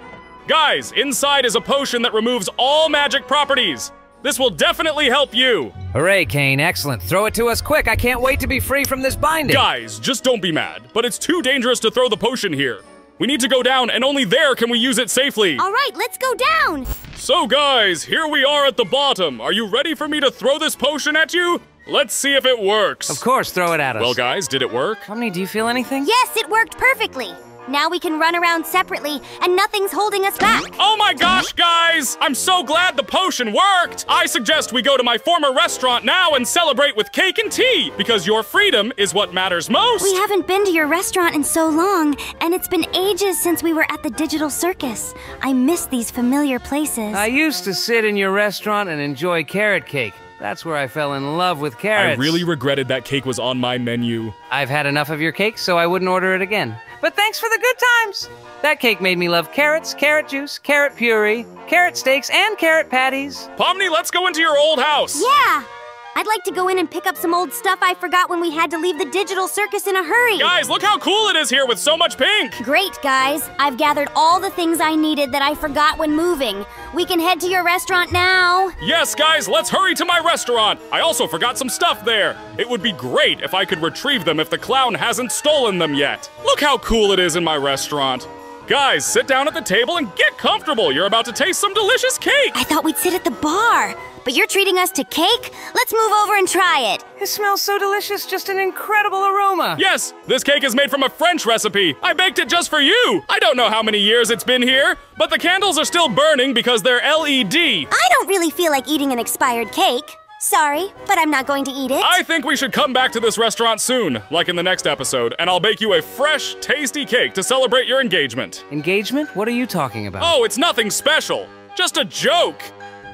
Guys, inside is a potion that removes all magic properties! This will definitely help you! Hooray, Caine, excellent. Throw it to us quick, I can't wait to be free from this binding! Guys, just don't be mad, but it's too dangerous to throw the potion here. We need to go down, and only there can we use it safely! Alright, let's go down! So guys, here we are at the bottom. Are you ready for me to throw this potion at you? Let's see if it works. Of course, throw it at us. Well, guys, did it work? Pomni, do you feel anything? Yes, it worked perfectly. Now we can run around separately, and nothing's holding us back. Oh my gosh, guys! I'm so glad the potion worked! I suggest we go to my former restaurant now and celebrate with cake and tea, because your freedom is what matters most. We haven't been to your restaurant in so long, and it's been ages since we were at the digital circus. I miss these familiar places. I used to sit in your restaurant and enjoy carrot cake. That's where I fell in love with carrots. I really regretted that cake was on my menu. I've had enough of your cake, so I wouldn't order it again. But thanks for the good times! That cake made me love carrots, carrot juice, carrot puree, carrot steaks, and carrot patties. Pomni, let's go into your old house! Yeah! I'd like to go in and pick up some old stuff I forgot when we had to leave the digital circus in a hurry. Guys, look how cool it is here with so much pink! Great, guys. I've gathered all the things I needed that I forgot when moving. We can head to your restaurant now. Yes, guys, let's hurry to my restaurant. I also forgot some stuff there. It would be great if I could retrieve them if the clown hasn't stolen them yet. Look how cool it is in my restaurant. Guys, sit down at the table and get comfortable. You're about to taste some delicious cake. I thought we'd sit at the bar, but you're treating us to cake? Let's move over and try it. It smells so delicious, just an incredible aroma. Yes, this cake is made from a French recipe. I baked it just for you. I don't know how many years it's been here, but the candles are still burning because they're LED. I don't really feel like eating an expired cake. Sorry, but I'm not going to eat it. I think we should come back to this restaurant soon, like in the next episode, and I'll bake you a fresh, tasty cake to celebrate your engagement. Engagement? What are you talking about? Oh, it's nothing special. Just a joke.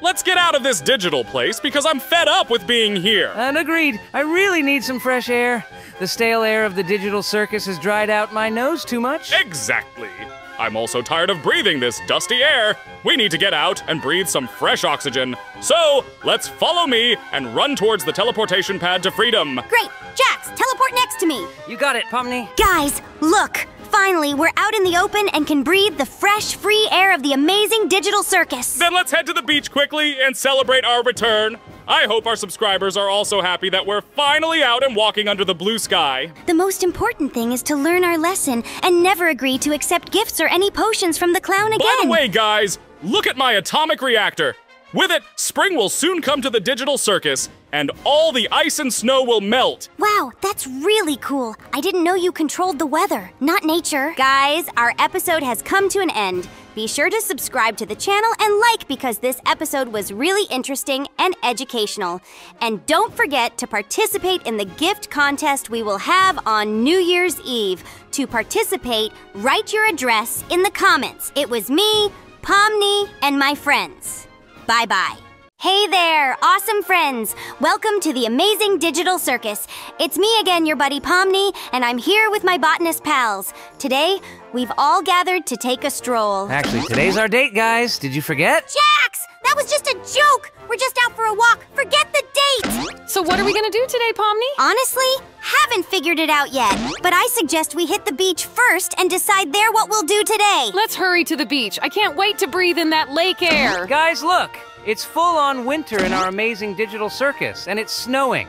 Let's get out of this digital place because I'm fed up with being here. And agreed. I really need some fresh air. The stale air of the digital circus has dried out my nose too much. Exactly. I'm also tired of breathing this dusty air. We need to get out and breathe some fresh oxygen. So, let's follow me and run towards the teleportation pad to freedom. Great! Jax, teleport next to me! You got it, Pomni. Guys, look! Finally, we're out in the open and can breathe the fresh, free air of the amazing digital circus. Then let's head to the beach quickly and celebrate our return. I hope our subscribers are also happy that we're finally out and walking under the blue sky. The most important thing is to learn our lesson and never agree to accept gifts or any potions from the clown again. By the way, guys, look at my atomic reactor. With it, spring will soon come to the digital circus, and all the ice and snow will melt. Wow, that's really cool. I didn't know you controlled the weather, not nature. Guys, our episode has come to an end. Be sure to subscribe to the channel and like because this episode was really interesting and educational. And don't forget to participate in the gift contest we will have on New Year's Eve. To participate, write your address in the comments. It was me, Pomni, and my friends. Bye-bye. Hey there, awesome friends. Welcome to the amazing digital circus. It's me again, your buddy Pomni, and I'm here with my botanist pals. Today, we've all gathered to take a stroll. Actually, today's our date, guys. Did you forget? Jax, that was just a joke. We're just out for a walk. Forget the date. So what are we gonna do today, Pomni? Honestly, haven't figured it out yet, but I suggest we hit the beach first and decide there what we'll do today. Let's hurry to the beach. I can't wait to breathe in that lake air. Guys, look. It's full-on winter in our amazing digital circus, and it's snowing.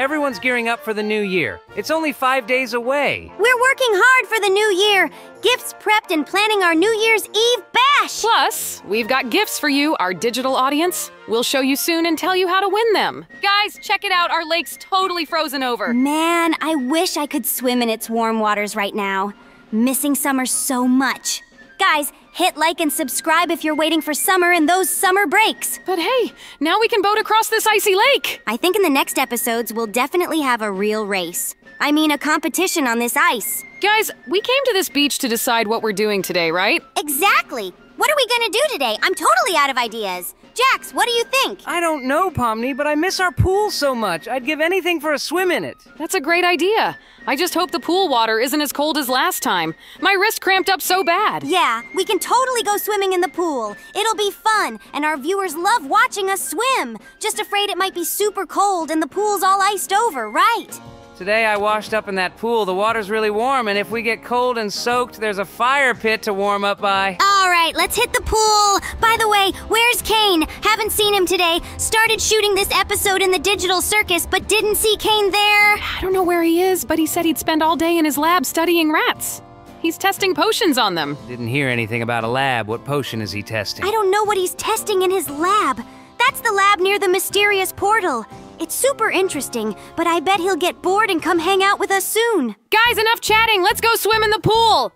Everyone's gearing up for the new year. It's only 5 days away. We're working hard for the new year. Gifts prepped and planning our New Year's Eve bash. Plus, we've got gifts for you, our digital audience. We'll show you soon and tell you how to win them. Guys, check it out. Our lake's totally frozen over. Man, I wish I could swim in its warm waters right now. Missing summer so much. Guys, hit like and subscribe if you're waiting for summer and those summer breaks. But hey, now we can boat across this icy lake. I think in the next episodes, we'll definitely have a real race. I mean, a competition on this ice. Guys, we came to this beach to decide what we're doing today, right? Exactly. What are we gonna do today? I'm totally out of ideas. Jax, what do you think? I don't know, Pomni, but I miss our pool so much. I'd give anything for a swim in it. That's a great idea. I just hope the pool water isn't as cold as last time. My wrist cramped up so bad. Yeah, we can totally go swimming in the pool. It'll be fun, and our viewers love watching us swim. Just afraid it might be super cold and the pool's all iced over, right? Today I washed up in that pool. The water's really warm, and if we get cold and soaked, there's a fire pit to warm up by. All right, let's hit the pool. By the way, where's Caine? Haven't seen him today. Started shooting this episode in the digital circus, but didn't see Caine there. I don't know where he is, but he said he'd spend all day in his lab studying rats. He's testing potions on them. Didn't hear anything about a lab. What potion is he testing? I don't know what he's testing in his lab. That's the lab near the mysterious portal. It's super interesting, but I bet he'll get bored and come hang out with us soon. Guys, enough chatting. Let's go swim in the pool.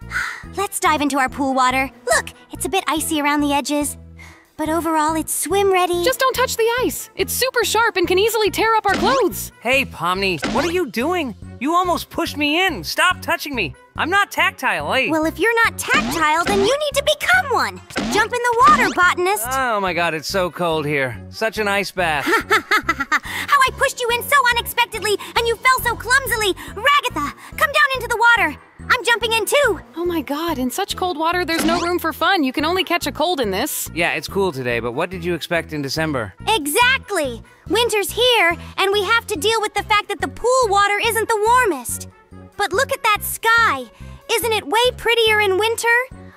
Let's dive into our pool water. Look, it's a bit icy around the edges, but overall it's swim ready. Just don't touch the ice. It's super sharp and can easily tear up our clothes. Hey, Pomni, what are you doing? You almost pushed me in. Stop touching me. I'm not tactile, eh? Well, if you're not tactile, then you need to become one. Jump in the water, botanist. Oh my God, it's so cold here. Such an ice bath. How I pushed you in so unexpectedly and you fell so clumsily. Ragatha, come down into the water. I'm jumping in too. Oh my God, in such cold water, there's no room for fun. You can only catch a cold in this. Yeah, it's cool today, but what did you expect in December? Exactly. Winter's here, and we have to deal with the fact that the pool water isn't the warmest. But look at that sky! Isn't it way prettier in winter?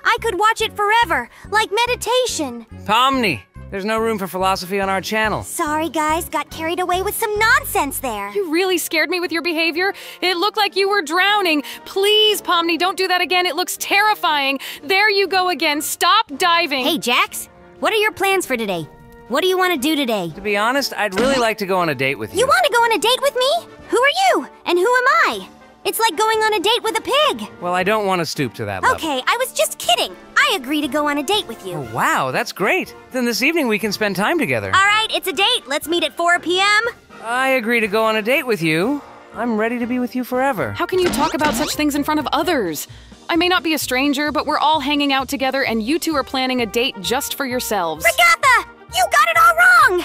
I could watch it forever, like meditation. Pomni, there's no room for philosophy on our channel. Sorry guys, got carried away with some nonsense there. You really scared me with your behavior. It looked like you were drowning. Please, Pomni, don't do that again. It looks terrifying. There you go again. Stop diving. Hey, Jax, what are your plans for today? What do you want to do today? To be honest, I'd really like to go on a date with you. You want to go on a date with me? Who are you? And who am I? It's like going on a date with a pig. Well, I don't want to stoop to that level. Okay, I was just kidding. I agree to go on a date with you. Oh, wow, that's great. Then this evening we can spend time together. All right, it's a date. Let's meet at 4 p.m. I agree to go on a date with you. I'm ready to be with you forever. How can you talk about such things in front of others? I may not be a stranger, but we're all hanging out together and you two are planning a date just for yourselves. Ragatha, you got it all wrong.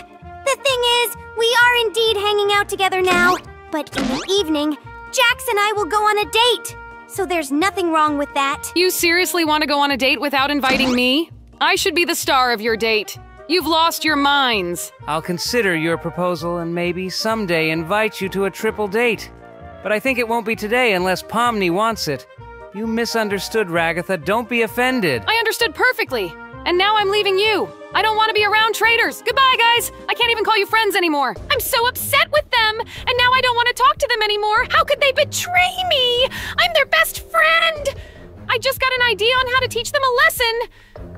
The thing is, we are indeed hanging out together now, but in the evening, Jax and I will go on a date, so there's nothing wrong with that. You seriously want to go on a date without inviting me? I should be the star of your date. You've lost your minds. I'll consider your proposal and maybe someday invite you to a triple date. But I think it won't be today unless Pomni wants it. You misunderstood, Ragatha. Don't be offended. I understood perfectly. And now I'm leaving you. I don't want to be around traitors. Goodbye, guys. I can't even call you friends anymore. I'm so upset with them. And now I don't want to talk to them anymore. How could they betray me? I'm their best friend. I just got an idea on how to teach them a lesson.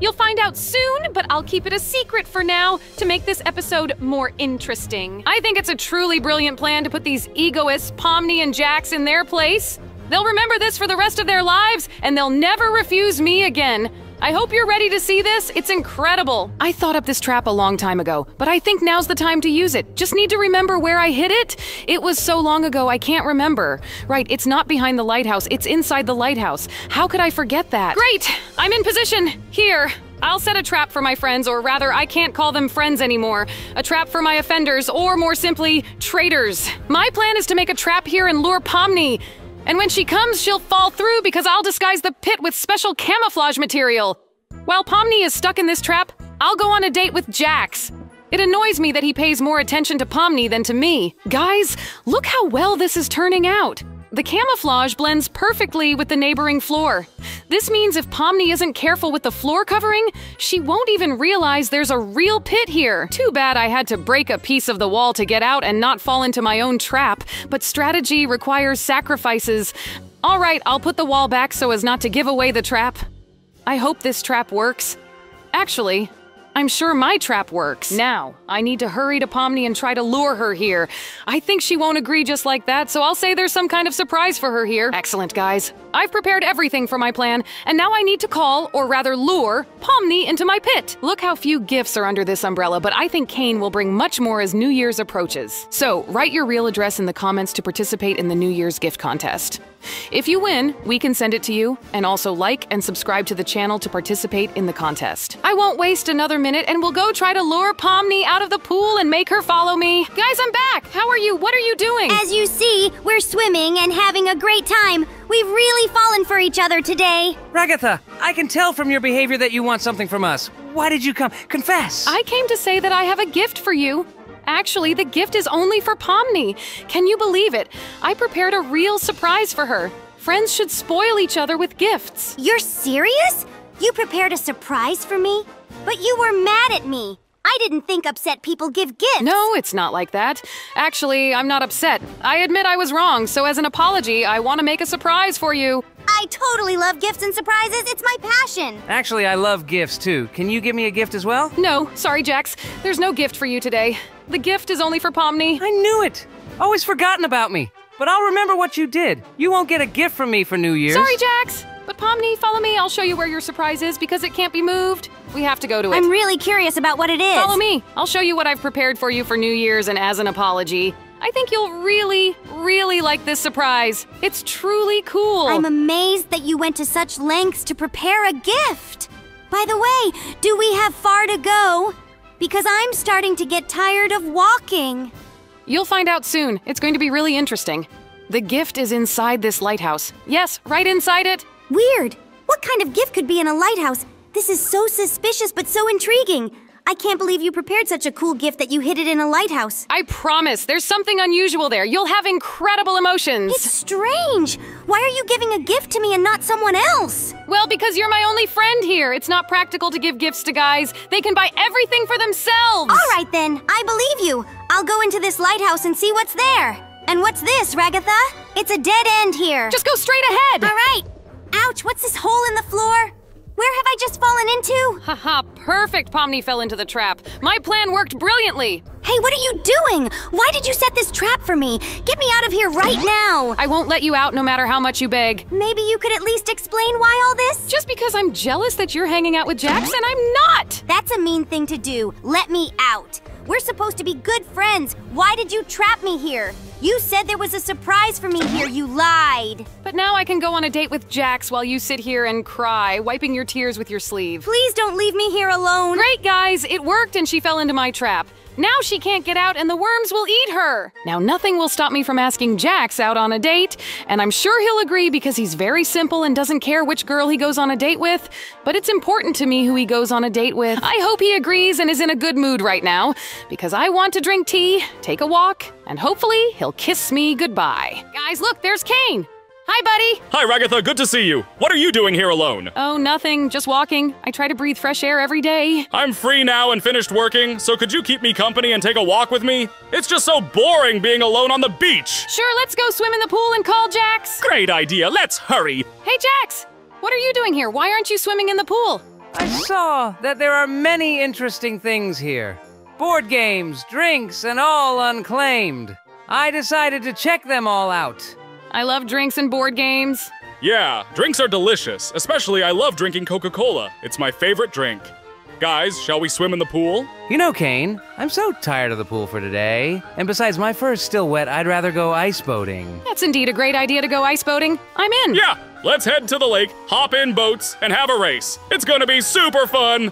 You'll find out soon, but I'll keep it a secret for now to make this episode more interesting. I think it's a truly brilliant plan to put these egoists, Pomni and Jax, in their place. They'll remember this for the rest of their lives, and they'll never refuse me again. I hope you're ready to see this. It's incredible. I thought up this trap a long time ago, but I think now's the time to use it. Just need to remember where I hid it. It was so long ago, I can't remember. Right, it's not behind the lighthouse. It's inside the lighthouse. How could I forget that? Great, I'm in position. Here, I'll set a trap for my friends, or rather, I can't call them friends anymore. A trap for my offenders, or more simply, traitors. My plan is to make a trap here and lure Pomni. And when she comes, she'll fall through because I'll disguise the pit with special camouflage material. While Pomni is stuck in this trap, I'll go on a date with Jax. It annoys me that he pays more attention to Pomni than to me. Guys, look how well this is turning out. The camouflage blends perfectly with the neighboring floor. This means if Pomni isn't careful with the floor covering, she won't even realize there's a real pit here. Too bad I had to break a piece of the wall to get out and not fall into my own trap, but strategy requires sacrifices. All right, I'll put the wall back so as not to give away the trap. I hope this trap works. Actually, I'm sure my trap works. Now, I need to hurry to Pomni and try to lure her here. I think she won't agree just like that, so I'll say there's some kind of surprise for her here. Excellent, guys. I've prepared everything for my plan, and now I need to call, or rather lure, Pomni into my pit. Look how few gifts are under this umbrella, but I think Caine will bring much more as New Year's approaches. So, write your real address in the comments to participate in the New Year's gift contest. If you win, we can send it to you, and also like and subscribe to the channel to participate in the contest. I won't waste another minute, and we'll go try to lure Pomni out of the pool and make her follow me. Guys, I'm back! How are you? What are you doing? As you see, we're swimming and having a great time. We've really fallen for each other today. Ragatha, I can tell from your behavior that you want something from us. Why did you come? Confess! I came to say that I have a gift for you. Actually, the gift is only for Pomni. Can you believe it? I prepared a real surprise for her. Friends should spoil each other with gifts. You're serious? You prepared a surprise for me? But you were mad at me. I didn't think upset people give gifts. No, it's not like that. Actually, I'm not upset. I admit I was wrong, so as an apology, I want to make a surprise for you. I totally love gifts and surprises. It's my passion. Actually, I love gifts, too. Can you give me a gift as well? No, sorry, Jax. There's no gift for you today. The gift is only for Pomni. I knew it. Always forgotten about me. But I'll remember what you did. You won't get a gift from me for New Year's. Sorry, Jax. But Pomni, follow me. I'll show you where your surprise is because it can't be moved. We have to go to it. I'm really curious about what it is. Follow me. I'll show you what I've prepared for you for New Year's and as an apology. I think you'll really, really like this surprise. It's truly cool. I'm amazed that you went to such lengths to prepare a gift. By the way, do we have far to go? Because I'm starting to get tired of walking. You'll find out soon. It's going to be really interesting. The gift is inside this lighthouse. Yes, right inside it. Weird. What kind of gift could be in a lighthouse? This is so suspicious but so intriguing. I can't believe you prepared such a cool gift that you hid it in a lighthouse. I promise, there's something unusual there. You'll have incredible emotions. It's strange. Why are you giving a gift to me and not someone else? Well, because you're my only friend here. It's not practical to give gifts to guys. They can buy everything for themselves. All right, then. I believe you. I'll go into this lighthouse and see what's there. And what's this, Ragatha? It's a dead end here. Just go straight ahead. All right. Ouch, what's this hole in the floor? Where have I just fallen into? Haha, perfect. Pomni fell into the trap. My plan worked brilliantly. Hey, what are you doing? Why did you set this trap for me? Get me out of here right now. I won't let you out no matter how much you beg. Maybe you could at least explain why all this? Just because I'm jealous that you're hanging out with Jax and I'm not. That's a mean thing to do. Let me out. We're supposed to be good friends. Why did you trap me here? You said there was a surprise for me here. You lied. But now I can go on a date with Jax while you sit here and cry, wiping your tears with your sleeve. Please don't leave me here alone. Great, guys. It worked and she fell into my trap. Now she can't get out and the worms will eat her. Now nothing will stop me from asking Jax out on a date, and I'm sure he'll agree because he's very simple and doesn't care which girl he goes on a date with. But it's important to me who he goes on a date with. I hope he agrees and is in a good mood right now because I want to drink tea, take a walk, and hopefully he'll kiss me goodbye. Guys, look, there's Caine. Hi, buddy. Hi, Ragatha. Good to see you. What are you doing here alone? Oh, nothing. Just walking. I try to breathe fresh air every day. I'm free now and finished working, so could you keep me company and take a walk with me? It's just so boring being alone on the beach. Sure, let's go swim in the pool and call Jax. Great idea. Let's hurry. Hey, Jax. What are you doing here? Why aren't you swimming in the pool? I saw that there are many interesting things here. Board games, drinks, and all unclaimed. I decided to check them all out. I love drinks and board games. Yeah, drinks are delicious. Especially I love drinking Coca-Cola. It's my favorite drink. Guys, shall we swim in the pool? You know, Caine, I'm so tired of the pool for today. And besides, my fur's still wet. I'd rather go ice boating. That's indeed a great idea to go ice boating. I'm in. Yeah, let's head to the lake, hop in boats, and have a race. It's gonna be super fun.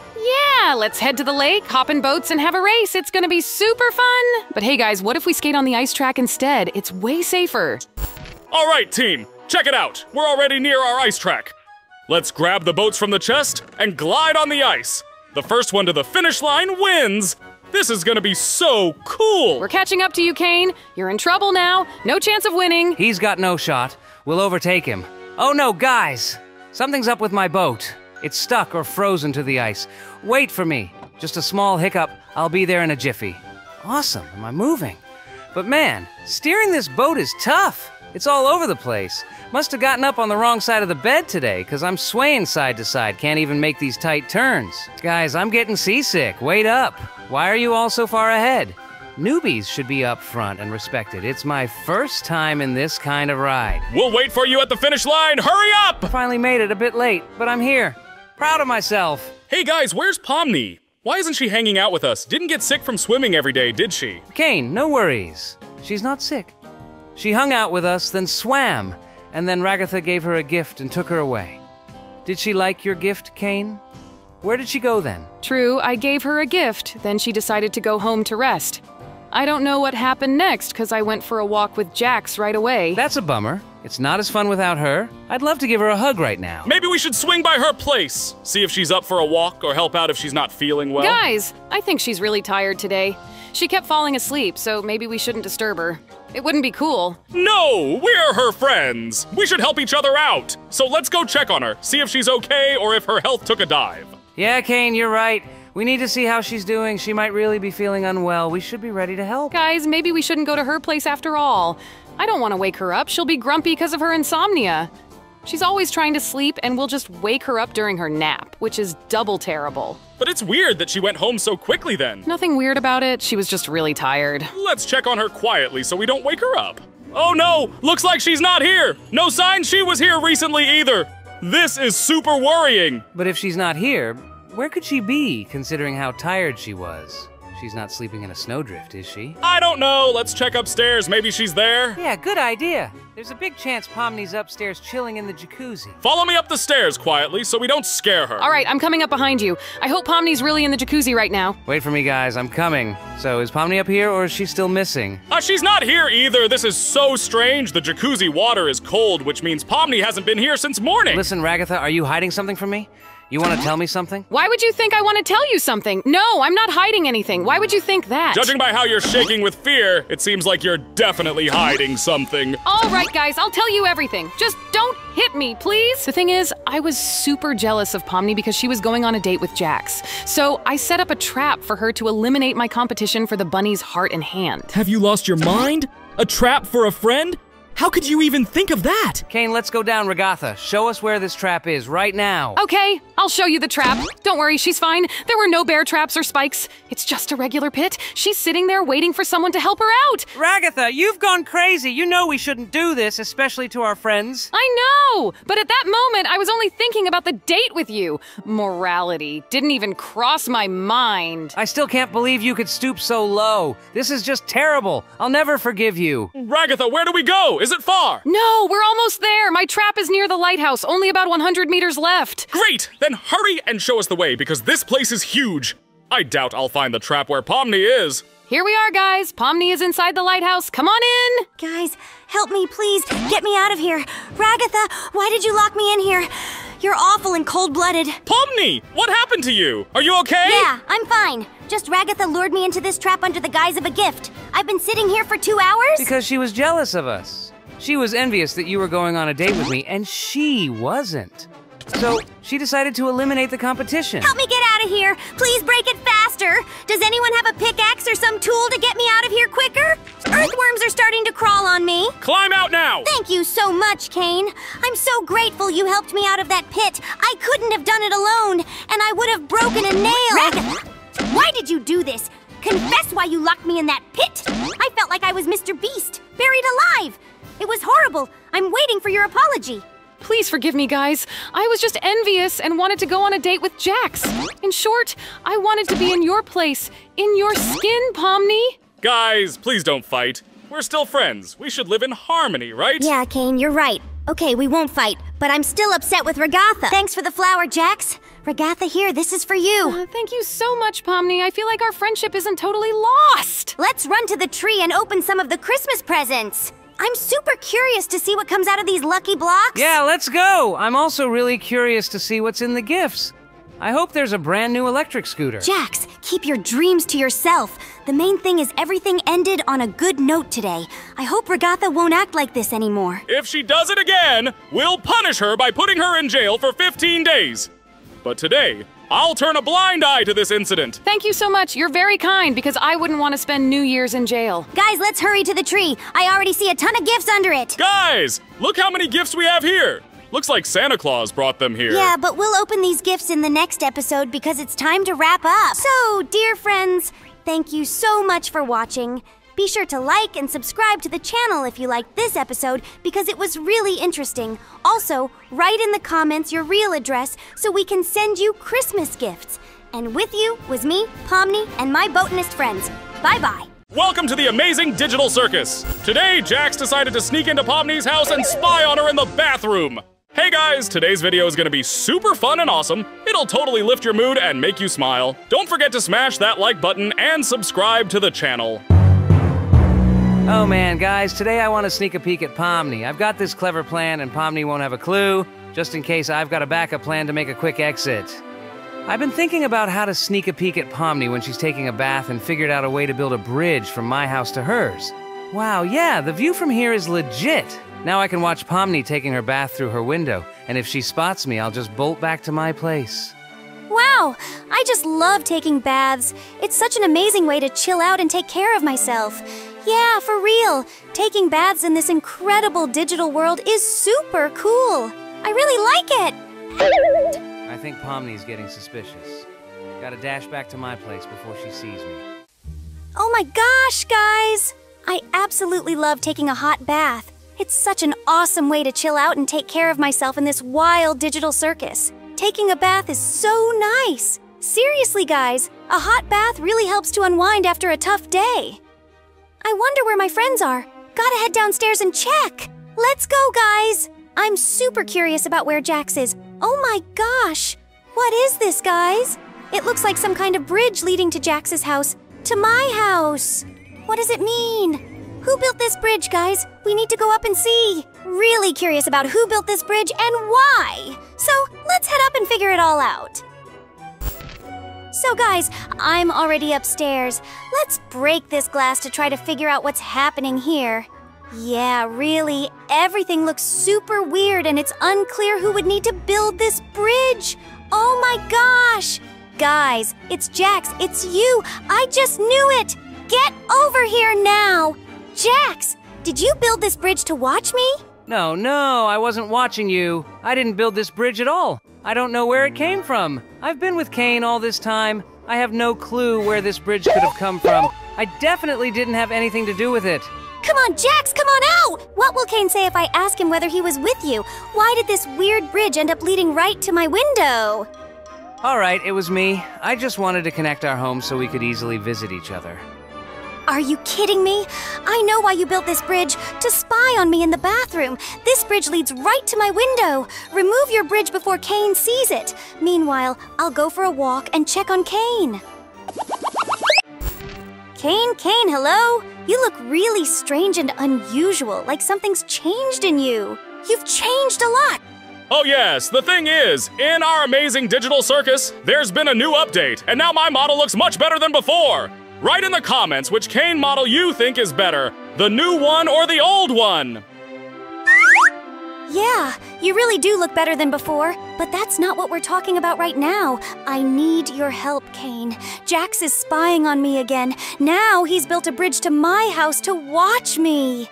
Yeah, let's head to the lake, hop in boats, and have a race. It's gonna be super fun. But hey, guys, what if we skate on the ice track instead? It's way safer. All right, team, check it out. We're already near our ice track. Let's grab the boats from the chest and glide on the ice. The first one to the finish line wins. This is gonna be so cool! We're catching up to you, Caine. You're in trouble now. No chance of winning. He's got no shot. We'll overtake him. Oh no, guys! Something's up with my boat. It's stuck or frozen to the ice. Wait for me. Just a small hiccup. I'll be there in a jiffy. Awesome, am I moving? But man, steering this boat is tough. It's all over the place. Must have gotten up on the wrong side of the bed today, because I'm swaying side to side, can't even make these tight turns. Guys, I'm getting seasick. Wait up. Why are you all so far ahead? Newbies should be up front and respected. It's my first time in this kind of ride. We'll wait for you at the finish line. Hurry up! I finally made it a bit late, but I'm here. Proud of myself. Hey guys, where's Pomni? Why isn't she hanging out with us? Didn't get sick from swimming every day, did she? Caine, no worries. She's not sick. She hung out with us, then swam, and then Ragatha gave her a gift and took her away. Did she like your gift, Caine? Where did she go then? True, I gave her a gift, then she decided to go home to rest. I don't know what happened next, because I went for a walk with Jax right away. That's a bummer. It's not as fun without her. I'd love to give her a hug right now. Maybe we should swing by her place. See if she's up for a walk or help out if she's not feeling well. Guys, I think she's really tired today. She kept falling asleep, so maybe we shouldn't disturb her. It wouldn't be cool. No, we're her friends. We should help each other out. So let's go check on her, see if she's okay or if her health took a dive. Yeah, Caine, you're right. We need to see how she's doing. She might really be feeling unwell. We should be ready to help. Guys, maybe we shouldn't go to her place after all. I don't want to wake her up. She'll be grumpy because of her insomnia. She's always trying to sleep, and we'll just wake her up during her nap, which is double terrible. But it's weird that she went home so quickly then. Nothing weird about it. She was just really tired. Let's check on her quietly so we don't wake her up. Oh no! Looks like she's not here! No sign she was here recently either! This is super worrying! But if she's not here, where could she be, considering how tired she was? She's not sleeping in a snowdrift, is she? I don't know. Let's check upstairs. Maybe she's there. Yeah, good idea. There's a big chance Pomni's upstairs chilling in the jacuzzi. Follow me up the stairs quietly so we don't scare her. All right, I'm coming up behind you. I hope Pomni's really in the jacuzzi right now. Wait for me, guys. I'm coming. So is Pomni up here or is she still missing? She's not here either. This is so strange. The jacuzzi water is cold, which means Pomni hasn't been here since morning. Listen, Ragatha, are you hiding something from me? You want to tell me something? Why would you think I want to tell you something? No, I'm not hiding anything. Why would you think that? Judging by how you're shaking with fear, it seems like you're definitely hiding something. All right, guys, I'll tell you everything. Just don't hit me, please. The thing is, I was super jealous of Pomni because she was going on a date with Jax. So I set up a trap for her to eliminate my competition for the bunny's heart and hand. Have you lost your mind? A trap for a friend? How could you even think of that? Caine, let's go down, Ragatha. Show us where this trap is right now. Okay, I'll show you the trap. Don't worry, she's fine. There were no bear traps or spikes. It's just a regular pit. She's sitting there waiting for someone to help her out. Ragatha, you've gone crazy. You know we shouldn't do this, especially to our friends. I know, but at that moment, I was only thinking about the date with you. Morality didn't even cross my mind. I still can't believe you could stoop so low. This is just terrible. I'll never forgive you. Ragatha, where do we go? Is it far? No, we're almost there. My trap is near the lighthouse, only about 100 meters left. Great! Then hurry and show us the way, because this place is huge. I doubt I'll find the trap where Pomni is. Here we are, guys. Pomni is inside the lighthouse. Come on in! Guys, help me, please. Get me out of here. Ragatha, why did you lock me in here? You're awful and cold-blooded. Pomni, what happened to you? Are you okay? Yeah, I'm fine. Just Ragatha lured me into this trap under the guise of a gift. I've been sitting here for 2 hours? Because she was jealous of us. She was envious that you were going on a date with me, and she wasn't. So she decided to eliminate the competition. Help me get out of here! Please break it faster! Does anyone have a pickaxe or some tool to get me out of here quicker? Earthworms are starting to crawl on me! Climb out now! Thank you so much, Caine. I'm so grateful you helped me out of that pit. I couldn't have done it alone, and I would have broken a nail! Ragatha! Why did you do this? Confess why you locked me in that pit! I felt like I was Mr. Beast, buried alive! It was horrible. I'm waiting for your apology. Please forgive me, guys. I was just envious and wanted to go on a date with Jax. In short, I wanted to be in your place, in your skin, Pomni. Guys, please don't fight. We're still friends. We should live in harmony, right? Yeah, Caine, you're right. Okay, we won't fight, but I'm still upset with Ragatha. Thanks for the flower, Jax. Ragatha, here, this is for you. Thank you so much, Pomni. I feel like our friendship isn't totally lost. Let's run to the tree and open some of the Christmas presents. I'm super curious to see what comes out of these lucky blocks. Yeah, let's go. I'm also really curious to see what's in the gifts. I hope there's a brand new electric scooter. Jax, keep your dreams to yourself. The main thing is everything ended on a good note today. I hope Ragatha won't act like this anymore. If she does it again, we'll punish her by putting her in jail for 15 days. But today, I'll turn a blind eye to this incident. Thank you so much. You're very kind, because I wouldn't want to spend New Year's in jail. Guys, let's hurry to the tree. I already see a ton of gifts under it. Guys, look how many gifts we have here. Looks like Santa Claus brought them here. Yeah, but we'll open these gifts in the next episode because it's time to wrap up. So, dear friends, thank you so much for watching. Be sure to like and subscribe to the channel if you liked this episode because it was really interesting. Also, write in the comments your real address so we can send you Christmas gifts. And with you was me, Pomni, and my botanist friends. Bye-bye. Welcome to the amazing digital circus. Today, Jax decided to sneak into Pomni's house and spy on her in the bathroom. Hey guys, today's video is gonna be super fun and awesome. It'll totally lift your mood and make you smile. Don't forget to smash that like button and subscribe to the channel. Oh man, guys, today I wanna sneak a peek at Pomni. I've got this clever plan and Pomni won't have a clue, just in case I've got a backup plan to make a quick exit. I've been thinking about how to sneak a peek at Pomni when she's taking a bath and figured out a way to build a bridge from my house to hers. Wow, yeah, the view from here is legit. Now I can watch Pomni taking her bath through her window, and if she spots me, I'll just bolt back to my place. Wow, I just love taking baths. It's such an amazing way to chill out and take care of myself. Yeah, for real, taking baths in this incredible digital world is super cool. I really like it. I think Pomni's getting suspicious. Gotta dash back to my place before she sees me. Oh my gosh, guys! I absolutely love taking a hot bath. It's such an awesome way to chill out and take care of myself in this wild digital circus. Taking a bath is so nice. Seriously, guys, a hot bath really helps to unwind after a tough day. I wonder where my friends are. Gotta head downstairs and check. Let's go, guys. I'm super curious about where Jax is. Oh my gosh. What is this, guys? It looks like some kind of bridge leading to Jax's house, to my house. What does it mean? Who built this bridge, guys? We need to go up and see. Really curious about who built this bridge and why. So let's head up and figure it all out. So guys, I'm already upstairs. Let's break this glass to try to figure out what's happening here. Yeah, really, everything looks super weird and it's unclear who would need to build this bridge. Oh my gosh. Guys, it's Jax, it's you. I just knew it. Get over here now. Jax, did you build this bridge to watch me? No, I wasn't watching you. I didn't build this bridge at all. I don't know where it came from. I've been with Caine all this time. I have no clue where this bridge could have come from. I definitely didn't have anything to do with it. Come on, Jax, come on out! What will Caine say if I ask him whether he was with you? Why did this weird bridge end up leading right to my window? All right, it was me. I just wanted to connect our homes so we could easily visit each other. Are you kidding me? I know why you built this bridge, to spy on me in the bathroom. This bridge leads right to my window. Remove your bridge before Caine sees it. Meanwhile, I'll go for a walk and check on Caine. Caine, hello? You look really strange and unusual, like something's changed in you. You've changed a lot. Oh yes, the thing is, in our amazing digital circus, there's been a new update, and now my model looks much better than before. Write in the comments which Caine model you think is better, the new one or the old one. Yeah, you really do look better than before, but that's not what we're talking about right now. I need your help, Caine. Jax is spying on me again. Now he's built a bridge to my house to watch me.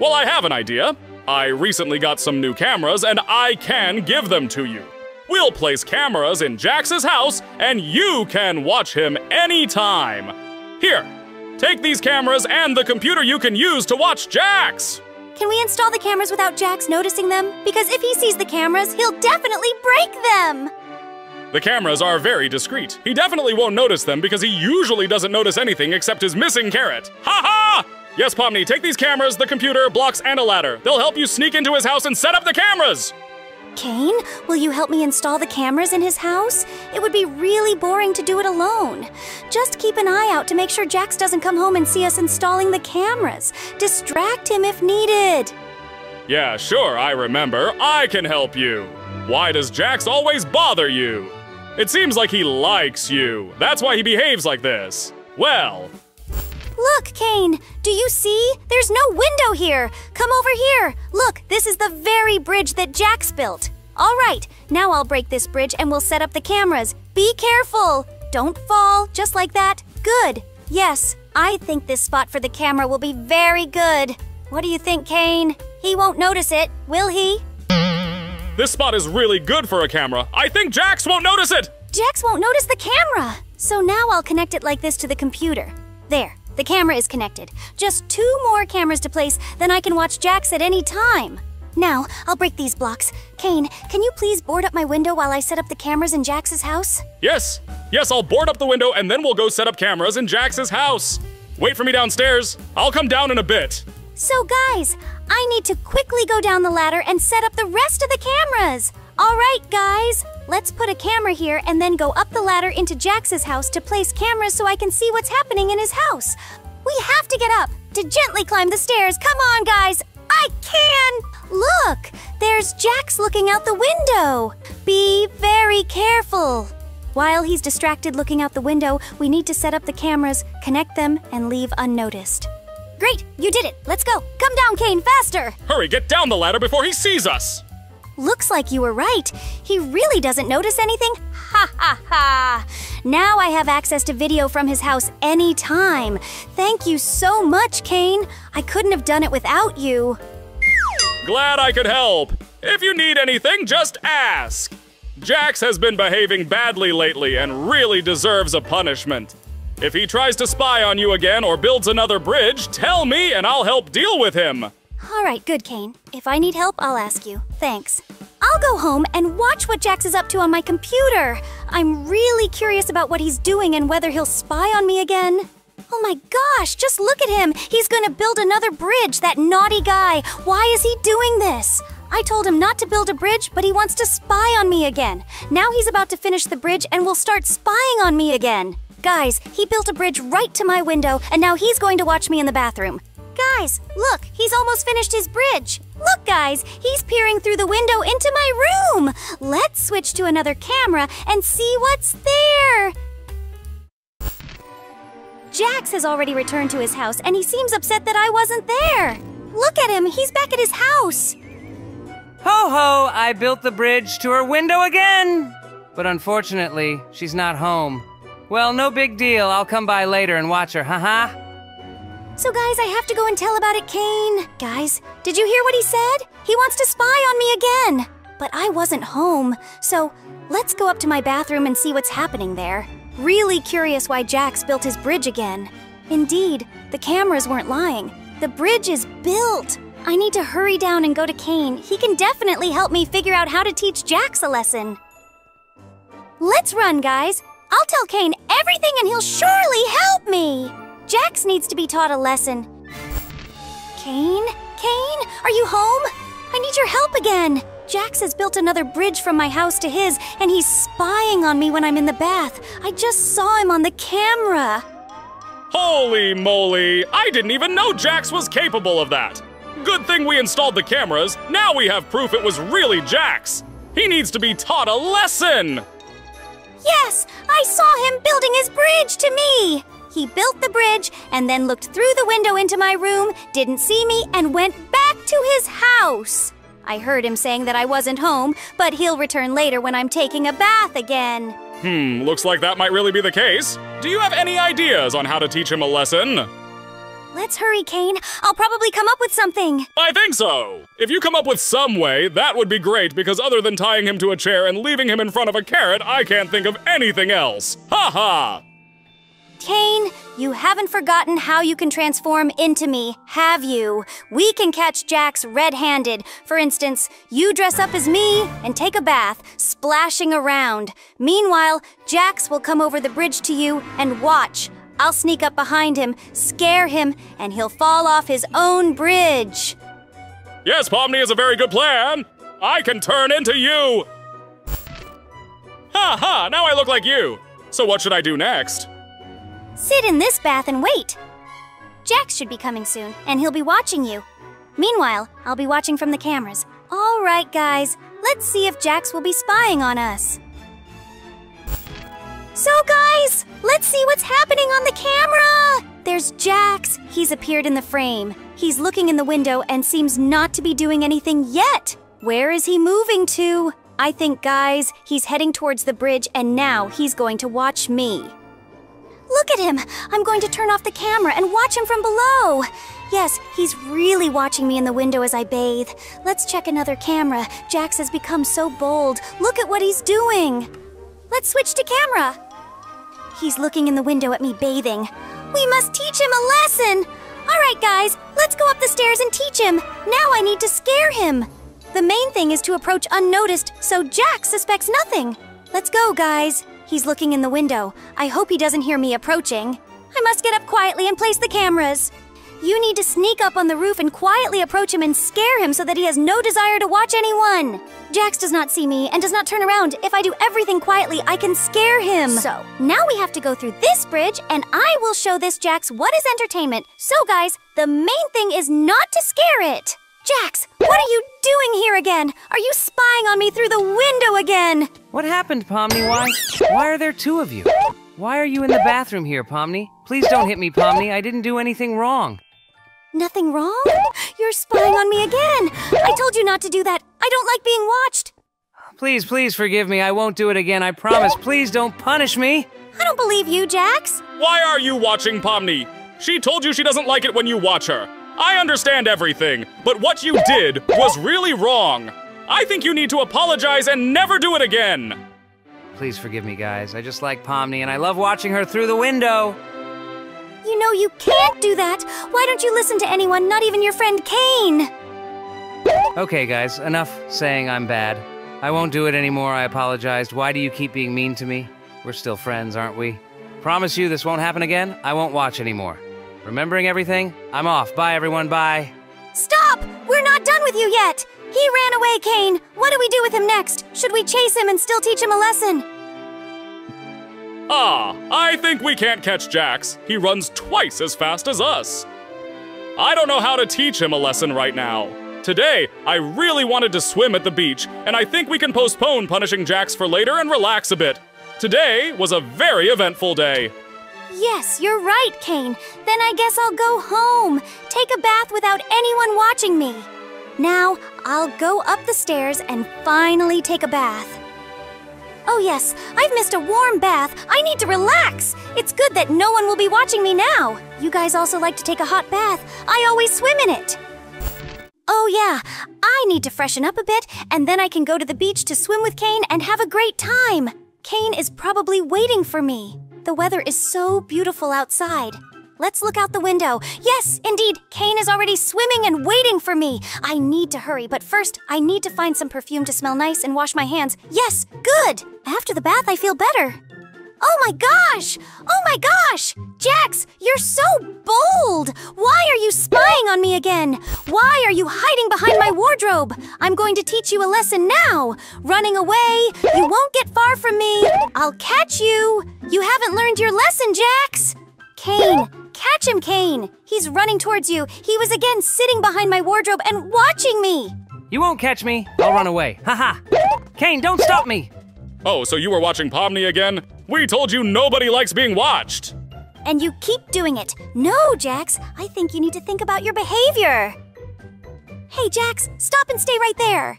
Well, I have an idea. I recently got some new cameras and I can give them to you. We'll place cameras in Jax's house, and you can watch him anytime. Here, take these cameras and the computer you can use to watch Jax. Can we install the cameras without Jax noticing them? Because if he sees the cameras, he'll definitely break them. The cameras are very discreet. He definitely won't notice them because he usually doesn't notice anything except his missing carrot. Ha ha! Yes, Pomni, take these cameras, the computer, blocks, and a ladder. They'll help you sneak into his house and set up the cameras. Caine, will you help me install the cameras in his house? It would be really boring to do it alone. Just keep an eye out to make sure Jax doesn't come home and see us installing the cameras. Distract him if needed. Yeah, sure, I remember. I can help you. Why does Jax always bother you? It seems like he likes you. That's why he behaves like this. Well. Look, Caine, do you see? There's no window here. Come over here. Look, this is the very bridge that Jax built. All right, now I'll break this bridge and we'll set up the cameras. Be careful. Don't fall, just like that. Good. Yes, I think this spot for the camera will be very good. What do you think, Caine? He won't notice it, will he? This spot is really good for a camera. I think Jax won't notice it! Jax won't notice the camera! So now I'll connect it like this to the computer. There, the camera is connected. Just 2 more cameras to place, then I can watch Jax at any time. Now, I'll break these blocks. Caine, can you please board up my window while I set up the cameras in Jax's house? Yes. Yes, I'll board up the window and then we'll go set up cameras in Jax's house. Wait for me downstairs. I'll come down in a bit. So guys, I need to quickly go down the ladder and set up the rest of the cameras. All right, guys, let's put a camera here and then go up the ladder into Jax's house to place cameras so I can see what's happening in his house. We have to get up to gently climb the stairs. Come on, guys. I can! Look! There's Jax looking out the window! Be very careful! While he's distracted looking out the window, we need to set up the cameras, connect them, and leave unnoticed. Great! You did it! Let's go! Come down, Caine, faster! Hurry, get down the ladder before he sees us! Looks like you were right. He really doesn't notice anything. Ha ha ha! Now I have access to video from his house anytime. Thank you so much, Caine. I couldn't have done it without you. Glad I could help. If you need anything, just ask. Jax has been behaving badly lately and really deserves a punishment. If he tries to spy on you again or builds another bridge, tell me and I'll help deal with him. All right, good, Caine. If I need help, I'll ask you. Thanks. I'll go home and watch what Jax is up to on my computer. I'm really curious about what he's doing and whether he'll spy on me again. Oh my gosh, just look at him. He's going to build another bridge, that naughty guy. Why is he doing this? I told him not to build a bridge, but he wants to spy on me again. Now he's about to finish the bridge and will start spying on me again. Guys, he built a bridge right to my window, and now he's going to watch me in the bathroom. Guys, look, he's almost finished his bridge. Look, guys, he's peering through the window into my room. Let's switch to another camera and see what's there. Jax has already returned to his house, and he seems upset that I wasn't there. Look at him, he's back at his house. Ho ho, I built the bridge to her window again. But unfortunately, she's not home. Well, no big deal, I'll come by later and watch her, haha. So guys, I have to go and tell about it, Caine. Guys, did you hear what he said? He wants to spy on me again. But I wasn't home, so let's go up to my bathroom and see what's happening there. Really curious why Jax built his bridge again. Indeed, the cameras weren't lying. The bridge is built. I need to hurry down and go to Caine. He can definitely help me figure out how to teach Jax a lesson. Let's run, guys. I'll tell Caine everything and he'll surely help me. Jax needs to be taught a lesson. Caine? Caine? Are you home? I need your help again. Jax has built another bridge from my house to his, and he's spying on me when I'm in the bath. I just saw him on the camera. Holy moly! I didn't even know Jax was capable of that. Good thing we installed the cameras. Now we have proof it was really Jax. He needs to be taught a lesson. Yes, I saw him building his bridge to me. He built the bridge and then looked through the window into my room, didn't see me, and went back to his house. I heard him saying that I wasn't home, but he'll return later when I'm taking a bath again. Looks like that might really be the case. Do you have any ideas on how to teach him a lesson? Let's hurry, Caine. I'll probably come up with something. I think so. If you come up with some way, that would be great, because other than tying him to a chair and leaving him in front of a carrot, I can't think of anything else. Ha ha! Caine, you haven't forgotten how you can transform into me, have you? We can catch Jax red-handed. For instance, you dress up as me and take a bath, splashing around. Meanwhile, Jax will come over the bridge to you and watch. I'll sneak up behind him, scare him, and he'll fall off his own bridge. Yes, Pomni is a very good plan. I can turn into you. Ha ha, now I look like you. So what should I do next? Sit in this bath and wait. Jax should be coming soon, and he'll be watching you. Meanwhile, I'll be watching from the cameras. All right, guys, let's see if Jax will be spying on us. So guys, let's see what's happening on the camera! There's Jax. He's appeared in the frame. He's looking in the window and seems not to be doing anything yet. Where is he moving to? I think, guys, he's heading towards the bridge and now he's going to watch me. Look at him! I'm going to turn off the camera and watch him from below! Yes, he's really watching me in the window as I bathe. Let's check another camera. Jax has become so bold. Look at what he's doing. Let's switch to camera. He's looking in the window at me bathing. We must teach him a lesson. All right, guys, let's go up the stairs and teach him. Now I need to scare him. The main thing is to approach unnoticed so Jax suspects nothing. Let's go, guys. He's looking in the window. I hope he doesn't hear me approaching. I must get up quietly and place the cameras. You need to sneak up on the roof and quietly approach him and scare him so that he has no desire to watch anyone. Jax does not see me and does not turn around. If I do everything quietly, I can scare him. So, now we have to go through this bridge and I will show this Jax what is entertainment. So guys, the main thing is not to scare it. Jax, what are you doing here again? Are you spying on me through the window again? What happened, Pomni? Why are there two of you? Why are you in the bathroom here, Pomni? Please don't hit me, Pomni. I didn't do anything wrong. Nothing wrong? You're spying on me again! I told you not to do that! I don't like being watched! Please, please forgive me. I won't do it again, I promise. Please don't punish me! I don't believe you, Jax! Why are you watching Pomni? She told you she doesn't like it when you watch her. I understand everything, but what you did was really wrong. I think you need to apologize and never do it again! Please forgive me, guys. I just like Pomni and I love watching her through the window. You know you can't do that! Why don't you listen to anyone, not even your friend Caine? Okay, guys, enough saying I'm bad. I won't do it anymore, I apologized. Why do you keep being mean to me? We're still friends, aren't we? Promise you this won't happen again, I won't watch anymore. Remembering everything, I'm off. Bye, everyone, bye. Stop! We're not done with you yet! He ran away, Caine! What do we do with him next? Should we chase him and still teach him a lesson? I think we can't catch Jax. He runs twice as fast as us. I don't know how to teach him a lesson right now. Today, I really wanted to swim at the beach, and I think we can postpone punishing Jax for later and relax a bit. Today was a very eventful day. Yes, you're right, Caine. Then I guess I'll go home. Take a bath without anyone watching me. Now, I'll go up the stairs and finally take a bath. Oh yes, I've missed a warm bath. I need to relax. It's good that no one will be watching me now. You guys also like to take a hot bath. I always swim in it. Oh yeah, I need to freshen up a bit, and then I can go to the beach to swim with Caine and have a great time. Caine is probably waiting for me. The weather is so beautiful outside. Let's look out the window. Yes, indeed, Caine is already swimming and waiting for me. I need to hurry, but first I need to find some perfume to smell nice and wash my hands. Yes, good! After the bath, I feel better. Oh my gosh! Oh my gosh! Jax, you're so bold! Why are you spying on me again? Why are you hiding behind my wardrobe? I'm going to teach you a lesson now. Running away, you won't get far from me. I'll catch you. You haven't learned your lesson, Jax! Caine, catch him, Caine! He's running towards you. He was again sitting behind my wardrobe and watching me! You won't catch me. I'll run away. Haha! Caine, don't stop me! Oh, so you were watching Pomni again? We told you nobody likes being watched! And you keep doing it. No, Jax, I think you need to think about your behavior. Hey, Jax, stop and stay right there.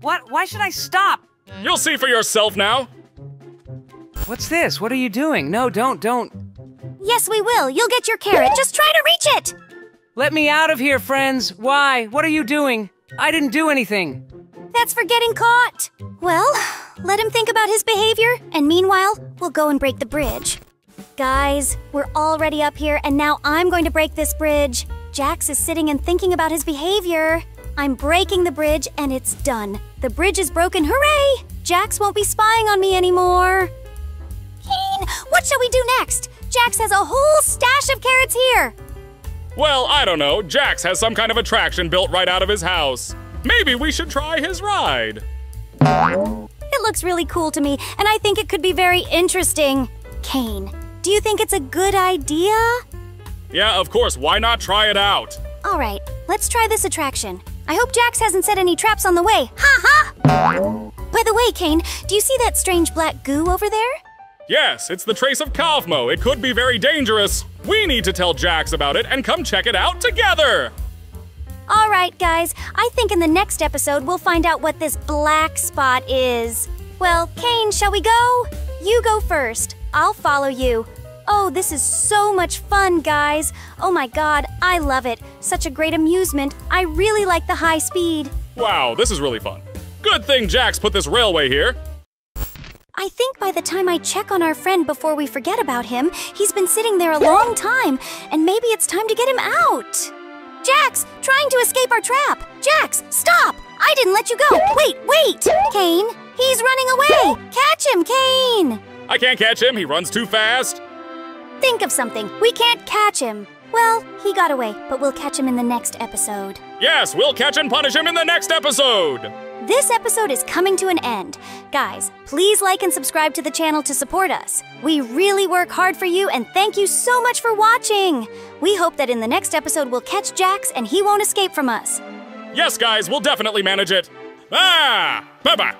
What? Why should I stop? You'll see for yourself now. What's this? What are you doing? No, don't. Yes, we will. You'll get your carrot. Just try to reach it. Let me out of here, friends. Why? What are you doing? I didn't do anything. That's for getting caught. Well, let him think about his behavior, and meanwhile, we'll go and break the bridge. Guys, we're already up here, and now I'm going to break this bridge. Jax is sitting and thinking about his behavior. I'm breaking the bridge, and it's done. The bridge is broken. Hooray! Jax won't be spying on me anymore. Caine, what shall we do next? Jax has a whole stash of carrots here! Well, I don't know. Jax has some kind of attraction built right out of his house. Maybe we should try his ride. It looks really cool to me, and I think it could be very interesting. Caine, do you think it's a good idea? Yeah, of course. Why not try it out? All right, let's try this attraction. I hope Jax hasn't set any traps on the way. Ha ha! By the way, Caine, do you see that strange black goo over there? Yes, it's the trace of Kaufmo. It could be very dangerous. We need to tell Jax about it and come check it out together! Alright guys, I think in the next episode we'll find out what this black spot is. Well, Caine, shall we go? You go first. I'll follow you. Oh, this is so much fun, guys. Oh my god, I love it. Such a great amusement. I really like the high speed. Wow, this is really fun. Good thing Jax put this railway here. I think by the time I check on our friend before we forget about him, he's been sitting there a long time, and maybe it's time to get him out. Jax, trying to escape our trap. Jax, stop! I didn't let you go. Wait, wait! Caine, he's running away. Catch him, Caine. I can't catch him. He runs too fast. Think of something. We can't catch him. Well, he got away, but we'll catch him in the next episode. Yes, we'll catch and punish him in the next episode. This episode is coming to an end. Guys, please like and subscribe to the channel to support us. We really work hard for you and thank you so much for watching. We hope that in the next episode we'll catch Jax and he won't escape from us. Yes, guys, we'll definitely manage it. Bye-bye.